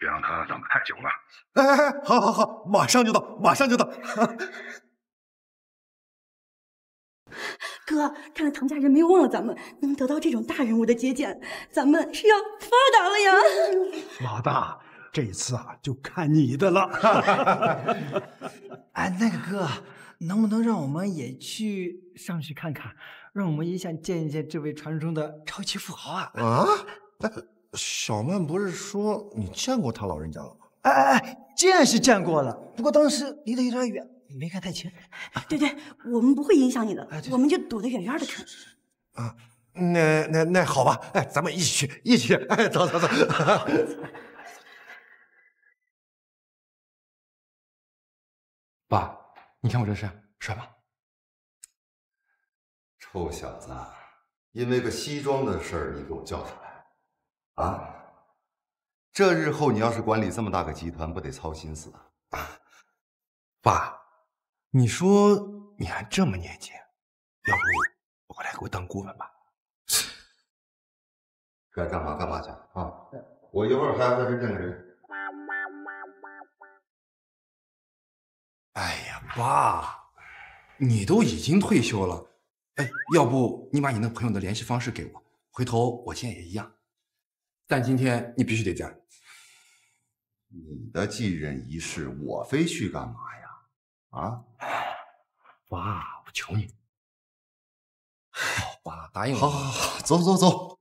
别让他等得太久了。哎哎哎，好，好，好，马上就到，马上就到。哥，看来唐家人没有忘了咱们，能得到这种大人物的接见，咱们是要发达了呀！老大，这次啊，就看你的了。哎，那个哥，能不能让我们也去上去看看？让我们也想见一见这位传说中的超级富豪啊！啊？哎 小曼不是说你见过他老人家了吗？哎哎哎，见是见过了，不过当时离得有点远，没看太清。对对，我们不会影响你的，哎、我们就躲得远远的看。啊，那那那好吧，哎，咱们一起去，一起去，哎，走走走。爸，你看我这身帅吧？臭小子，因为个西装的事儿，你给我叫出来。 啊，这日后你要是管理这么大个集团，不得操心死啊！爸，你说你还这么年轻，要不我过来给我当顾问吧？该干嘛干嘛去啊！我一会儿还要在这见个人。哎呀，爸，你都已经退休了，哎，要不你把你那朋友的联系方式给我，回头我见也一样。 但今天你必须得见。你的继任仪式，我非去干嘛呀？啊，爸，我求你，好吧，答应我。好，好，好，走，走，走，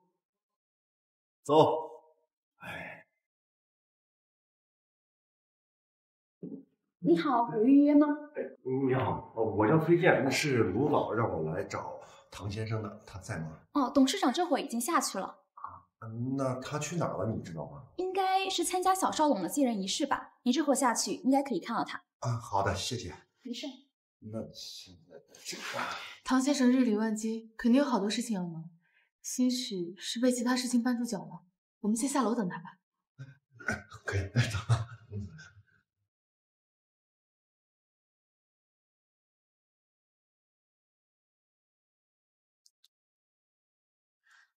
走。哎，你好，有预约吗？你好，我叫崔健，是卢老让我来找唐先生的，他在吗？哦，董事长这会已经下去了。 那他去哪儿了？你知道吗？应该是参加小少龙的继任仪式吧。你这会下去，应该可以看到他。啊，好的，谢谢。没事。那现在这个……唐先生日理万机，肯定有好多事情要忙，兴许是被其他事情绊住脚了。我们先下楼等他吧。可以，走。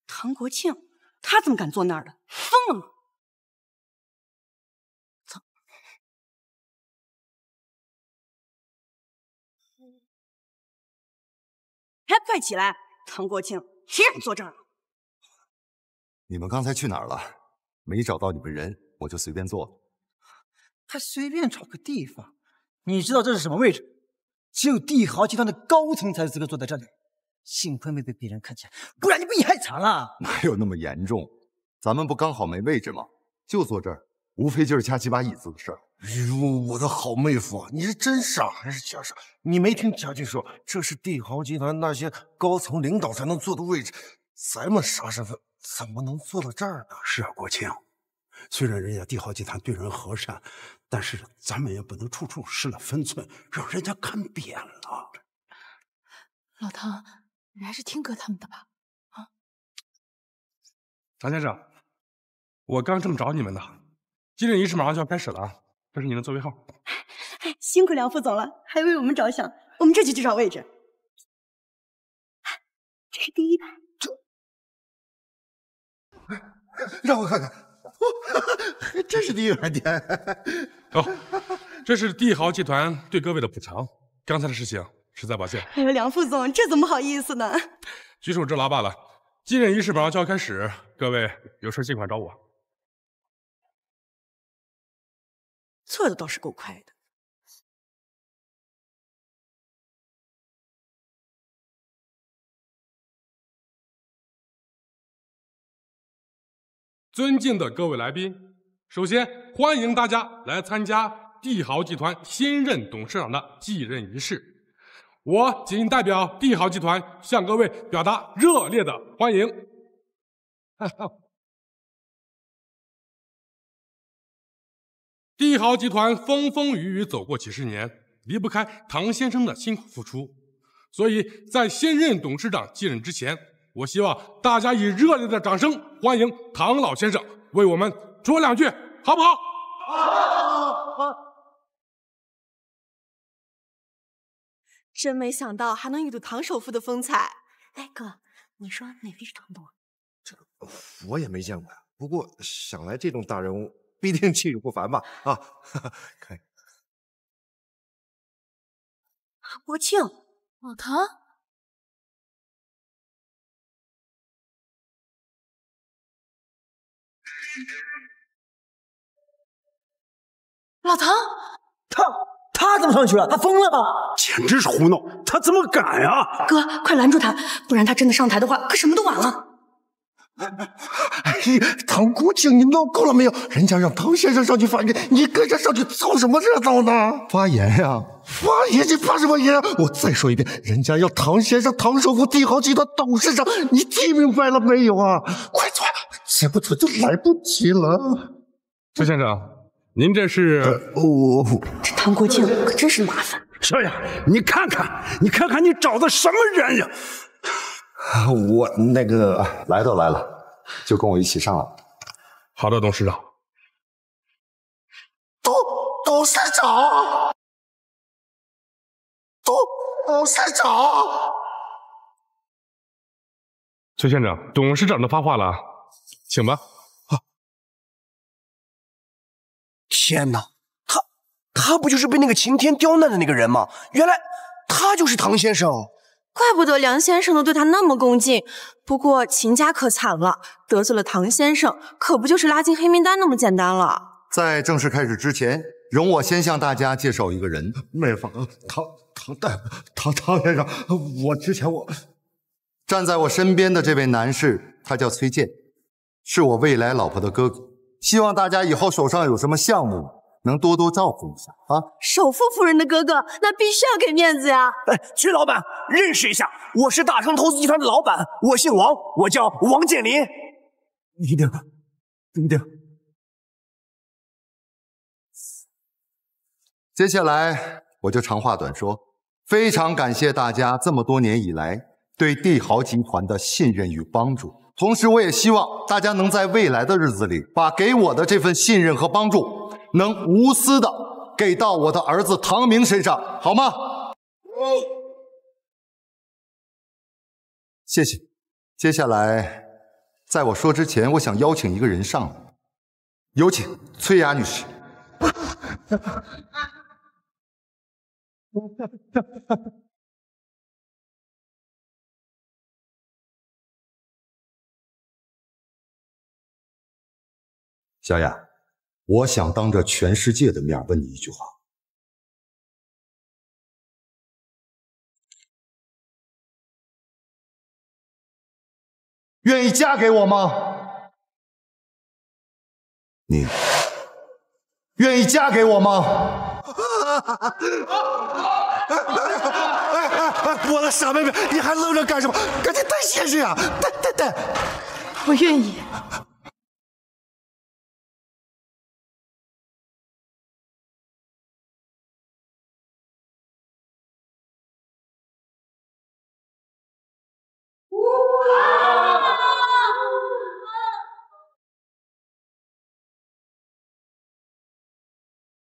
唐国庆。 他怎么敢坐那儿的？疯了吗？走。哎，快起来！唐国庆，谁让你坐这儿了？你们刚才去哪儿了？没找到你们人，我就随便坐了。还随便找个地方？你知道这是什么位置？只有帝豪集团的高层才有资格坐在这里。 幸亏没被别人看见，不然就被你害惨了。哪有那么严重？咱们不刚好没位置吗？就坐这儿，无非就是加几把椅子的事儿。哎呦，我的好妹夫，你是真傻还是假傻？你没听家俊说，这是帝豪集团那些高层领导才能坐的位置，咱们啥身份，怎么能做到这儿呢？是啊，国庆，虽然人家帝豪集团对人和善，但是咱们也不能处处失了分寸，让人家看扁了。老唐，你还是听哥他们的吧。啊，唐先生，我刚正找你们呢。祭奠仪式马上就要开始了啊，这是你的座位号。哎，辛苦梁副总了，还为我们着想，我们这就去找位置。这是第一排。 让我看看，哦，这是第一排点。哦，这是帝豪集团对各位的补偿。刚才的事情实在抱歉。哎呦，梁副总，这怎么好意思呢？举手之劳罢了。祭奠仪式马上就要开始，各位有事尽管找我。错的倒是够快的。尊敬的各位来宾，首先欢迎大家来参加帝豪集团新任董事长的继任仪式。我谨代表帝豪集团向各位表达热烈的欢迎。帝豪集团风风雨雨走过几十年，离不开唐先生的辛苦付出，所以在新任董事长继任之前。 我希望大家以热烈的掌声欢迎唐老先生为我们说两句，好不好？好，好，好。真没想到还能一睹唐首富的风采。哎，哥，你说哪位是唐董？这个我也没见过呀。不过想来这种大人物必定气宇不凡吧？啊，可以。国庆，老唐。 老唐，他他怎么上去了？他疯了吧？简直是胡闹！他怎么敢呀？哥，快拦住他，不然他真的上台的话，可什么都晚了。哎，唐姑姐，你闹够了没有？人家让唐先生上去发言，你跟着上去凑什么热闹呢？发言呀，发言！你发什么言？我再说一遍，人家要唐先生、唐首富、帝豪集团董事长，你听明白了没有啊？快坐！ 再不走就来不及了，周先生，您这是……呃、哦，这唐国庆可真是麻烦。少爷，你看看，你看看，你找的什么人呀？我那个来都来了，就跟我一起上了。好的，董事长。董董事长，董董事长，崔先生，董事长都发话了。 请吧。啊！天哪，他他不就是被那个晴天刁难的那个人吗？原来他就是唐先生，怪不得梁先生能对他那么恭敬。不过秦家可惨了，得罪了唐先生，可不就是拉进黑名单那么简单了。在正式开始之前，容我先向大家介绍一个人。妹夫，唐唐大唐唐先生，我之前我站在我身边的这位男士，他叫崔健。 是我未来老婆的哥哥，希望大家以后手上有什么项目，能多多照顾一下啊！首富夫人的哥哥，那必须要给面子呀！哎，崔老板，认识一下，我是大成投资集团的老板，我姓王，我叫王健林。一定，一定。接下来我就长话短说，非常感谢大家这么多年以来对帝豪集团的信任与帮助。 同时，我也希望大家能在未来的日子里，把给我的这份信任和帮助，能无私的给到我的儿子唐明身上，好吗？谢谢。接下来，在我说之前，我想邀请一个人上来，有请崔雅女士。小雅，我想当着全世界的面问你一句话：愿意嫁给我吗？你愿意嫁给我吗？哎哎，我的傻妹妹，你还愣着干什么？赶紧戴鞋子呀！戴戴戴！我愿意。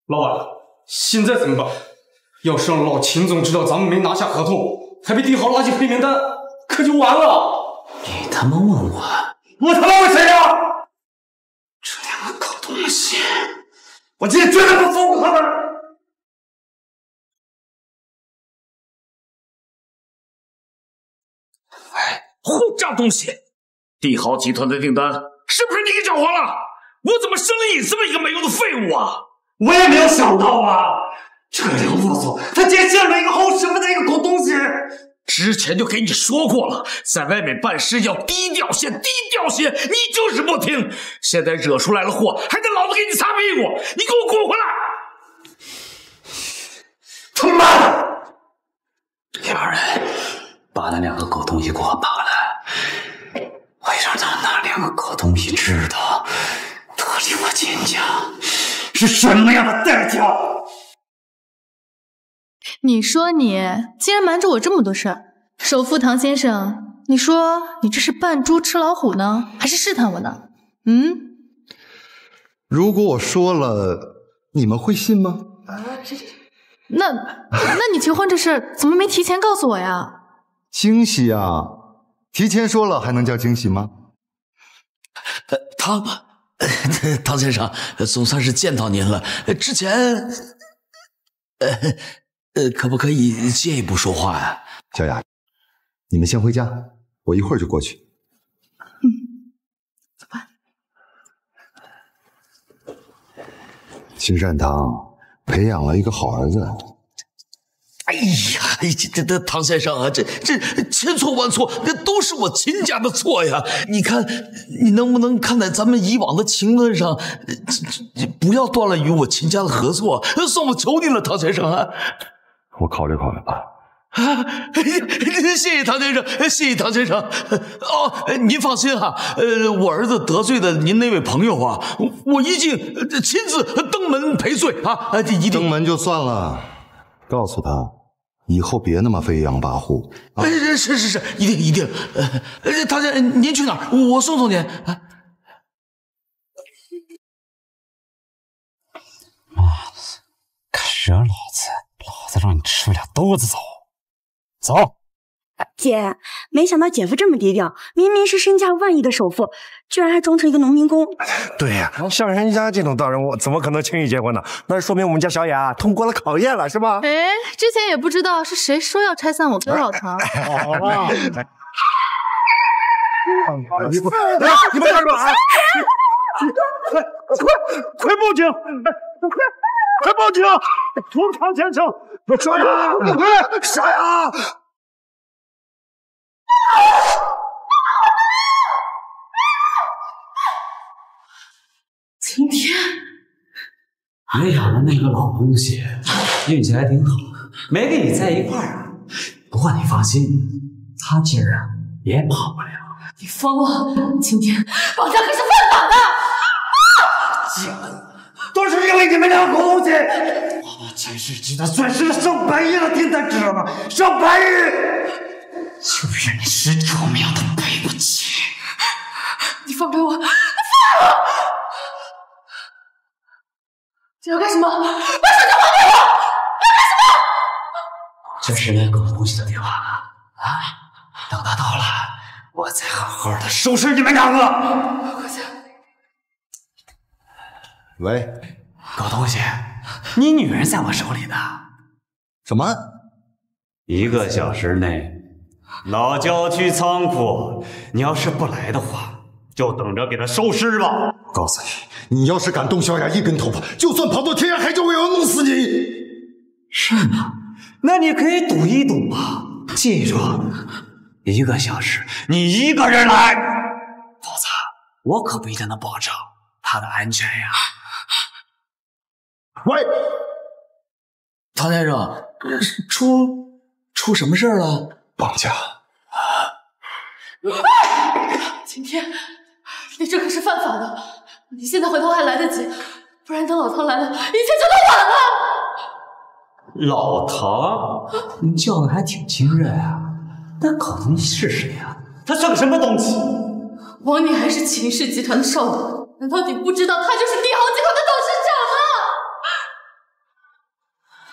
老板，现在怎么办？要是让老秦总知道咱们没拿下合同，还没订好垃圾黑名单，可就完了。你他妈问我，我他妈问谁呀、啊？这两个狗东西，我今天绝对不放过他们！哎，混账东西！帝豪集团的订单是不是你给搅黄了？我怎么生了你这么一个没用的废物啊！ 我也没有想到啊，这个刘副总他竟然陷入一个毫无身份的一个狗东西。之前就给你说过了，在外面办事要低调些，低调些。你就是不听，现在惹出来了祸，还得老子给你擦屁股。你给我滚回来！他妈的！李二人，把那两个狗东西给我扒来，我让他那两个狗东西知道，脱离我秦家。 是什么样的代价？你说你竟然瞒着我这么多事儿，首富唐先生，你说你这是扮猪吃老虎呢，还是试探我呢？嗯？如果我说了，你们会信吗？啊，这这……那那你求婚这事怎么没提前告诉我呀？惊喜啊！提前说了还能叫惊喜吗？呃，他们。 唐先生，总算是见到您了。之前，呃呃，可不可以借一步说话呀、啊？小雅，你们先回家，我一会儿就过去。嗯，走吧。秦善堂培养了一个好儿子。哎呀，这这唐先生啊，这这千错万错，那都是我秦家的错呀！你看，你能不能看在咱们以往的情分上，不要断了与我秦家的合作，算我求你了，唐先生啊！我考虑考虑吧。啊，谢谢唐先生，谢谢唐先生。哦，您放心哈、啊，呃，我儿子得罪的您那位朋友啊，我一定亲自登门赔罪啊！这一定登门就算了。 告诉他，以后别那么飞扬跋扈。啊、是是是是，一定一定。呃，唐先生，您去哪儿？我送送您。啊、妈的，敢惹老子，老子让你吃不了兜着走！走。姐，没想到姐夫这么低调，明明是身价万亿的首富，居然还装成一个农民工。对呀、啊，像人家这种大人物，怎么可能轻易结婚呢？那说明我们家小雅通过了考验了，是吧？哎，之前也不知道是谁说要拆散我跟老唐。好了，你们你们干什么啊？快快报警！快！ 快报警！屠唐先生，小雅，哎，小雅！ 晴天，哎呀，那个老东西运气还挺好，没跟你在一块儿啊。不过你放心，他今儿啊也跑不了。你疯了，晴天，绑架可是犯法的。姐、啊，都是因为你们两个东西，我们秦氏集团损失了上百亿的订单，知道吗？上百亿。 就是你尸臭名都赔不起！你放开我！放开我！你要干什么？把手机还给我！要干什么？这是那狗东西的电话啊！啊，等他到了，我再好好的收拾你们两个。快点！喂，狗东西，你女人在我手里的。什么？一个小时内。 老郊区仓库，你要是不来的话，就等着给他收尸吧！我告诉你，你要是敢动小雅一根头发，就算跑到天涯海角，我也要弄死你！是吗？那你可以赌一赌啊！记住，一个小时，你一个人来，否则我可不一定能保证他的安全呀！喂，唐先生，出出什么事儿了？绑架！哎，今天你这可是犯法的，你现在回头还来得及，不然等老唐来了，一切就都晚了。老唐，你叫的还挺精锐啊，但搞不定你是谁啊？他算个什么东西？王女还是秦氏集团的少主，难道你不知道他就是帝豪集团的董事长吗？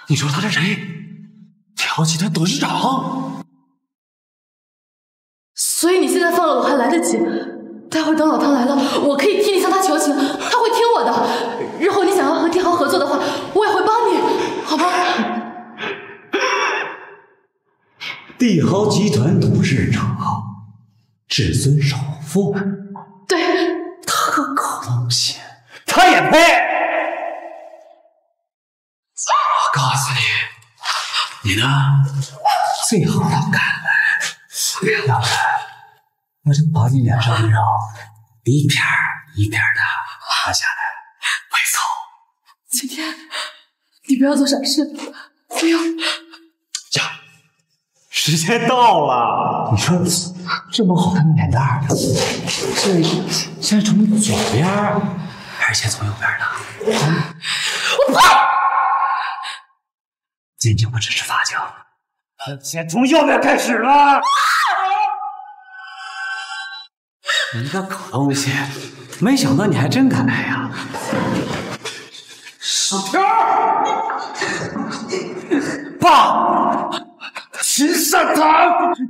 你说他是谁？ 唐集团董事长，所以你现在放了我还来得及。待会儿等老唐来了，我可以替你向他求情，他会听我的。日后你想要和帝豪合作的话，我也会帮你，好吗？帝豪集团董事长至尊少妇，对，他个狗东西，他也配？我告诉你。 你呢？最好敢来，敢来，我就把你脸上的肉一片一片的扒下来，喂走。今天你不要做傻事，不要。呀，时间到了。你说这么好看的脸蛋儿，这现在从左边还是先从右边呢？啊、我呸！ 今天我只是发胶，先从右边开始了。你个狗东西，没想到你还真敢来呀！小天儿，爸，秦善堂，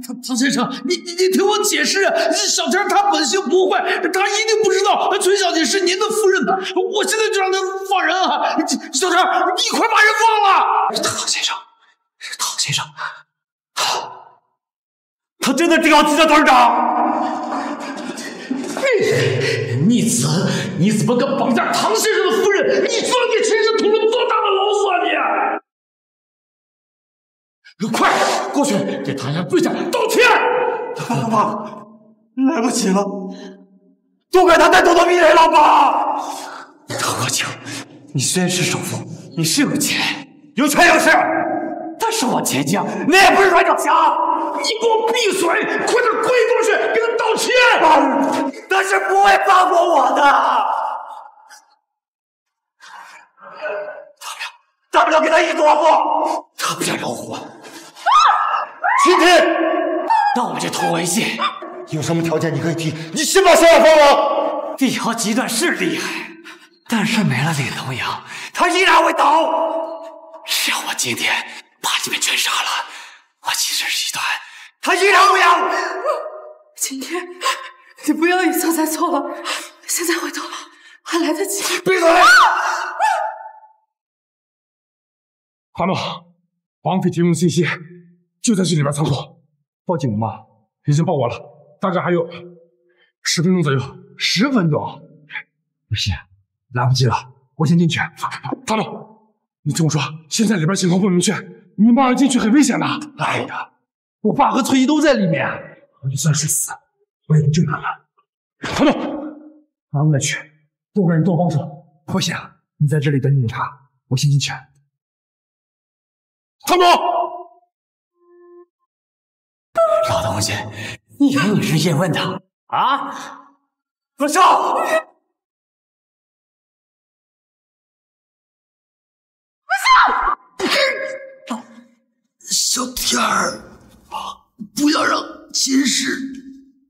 唐唐先生，你你你听我解释，小天他本性不坏，他一定不知道崔小姐是您的夫人的。我现在就让他放人啊！小天，你快把人放了！ 唐先生，唐先生，他他真的帝豪集团董事长？逆子，你怎么敢绑架唐先生的夫人？你做了给秦氏捅了多大的牢骚啊你！快过去给唐先生跪下道歉！爸爸，来不及了，都怪他太咄咄逼人了吧？唐国清，你虽然是首富，你是有钱。 有权有势，但是我秦家，你也不是软脚虾。你给我闭嘴！快点跪过去，给他道歉！他是不会放过我的。大不了，大不了给他一朵布，大不了饶我。今天到我这投为信，有什么条件你可以提，你先把小雅放了。帝豪集团是厉害，但是没了李龙阳，他依然会倒。 只要我今天把你们全杀了，我秦氏集团他依然无恙。今天你不要一错再错了，现在回头还来得及。闭嘴！阿诺，绑匪提供信息就在这里边仓库，报警了吗？已经报完了，大概还有十分钟左右。十分钟？不行，来不及了，我先进去。阿诺。 你听我说，现在里边情况不明确，你贸然进去很危险的。哎呀，我爸和翠姨都在里面，我就算是死，我也不救他们。唐总，咱们再去，多个人多帮手。不行，你在这里等警察，我先进去。唐总，老东西，你以为你是叶问的啊？住手！ 小天儿，不要让秦氏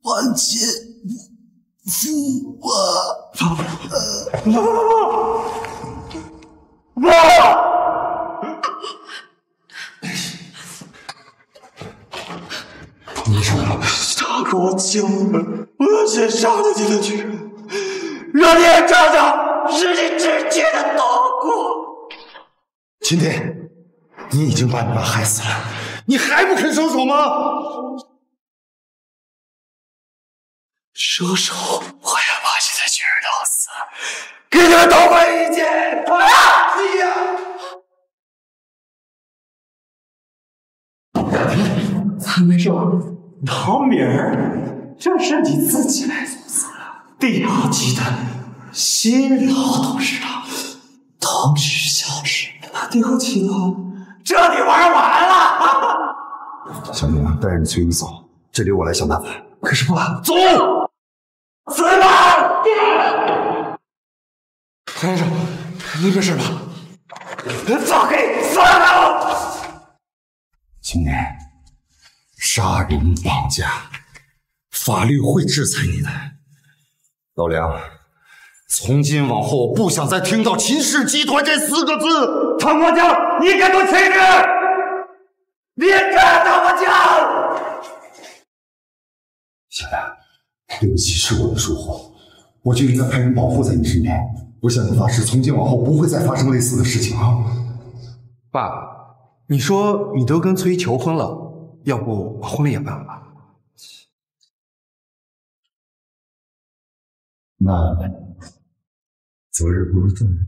万劫不复啊！妈妈，妈你说他给我清了，我先杀了你的女人，让你也尝尝是你直接的痛苦。今天。 你已经把你妈害死了，你还不肯收手吗？收手，我要把你的女儿弄死，给你们同归于尽！啊！你呀、啊！还没说，唐明儿，这是你自己来送死了。帝豪集团新老董事长唐志孝是，帝豪集团。 这你玩完了，小明啊，带人去你嫂，这里我来想办法。可是不好，走，死吧！唐先生，您没事吧？放黑，死了！今年杀人绑架，法律会制裁你的。老梁，从今往后，我不想再听到秦氏集团这四个字。唐国强，你敢动秦氏？你敢动我家？小梁，对不起，是我的疏忽，我就应该派人保护在你身边。我向你发誓，从今往后不会再发生类似的事情啊！爸，你说你都跟崔求婚了，要不把婚礼也办了吧？那择日不如撞日。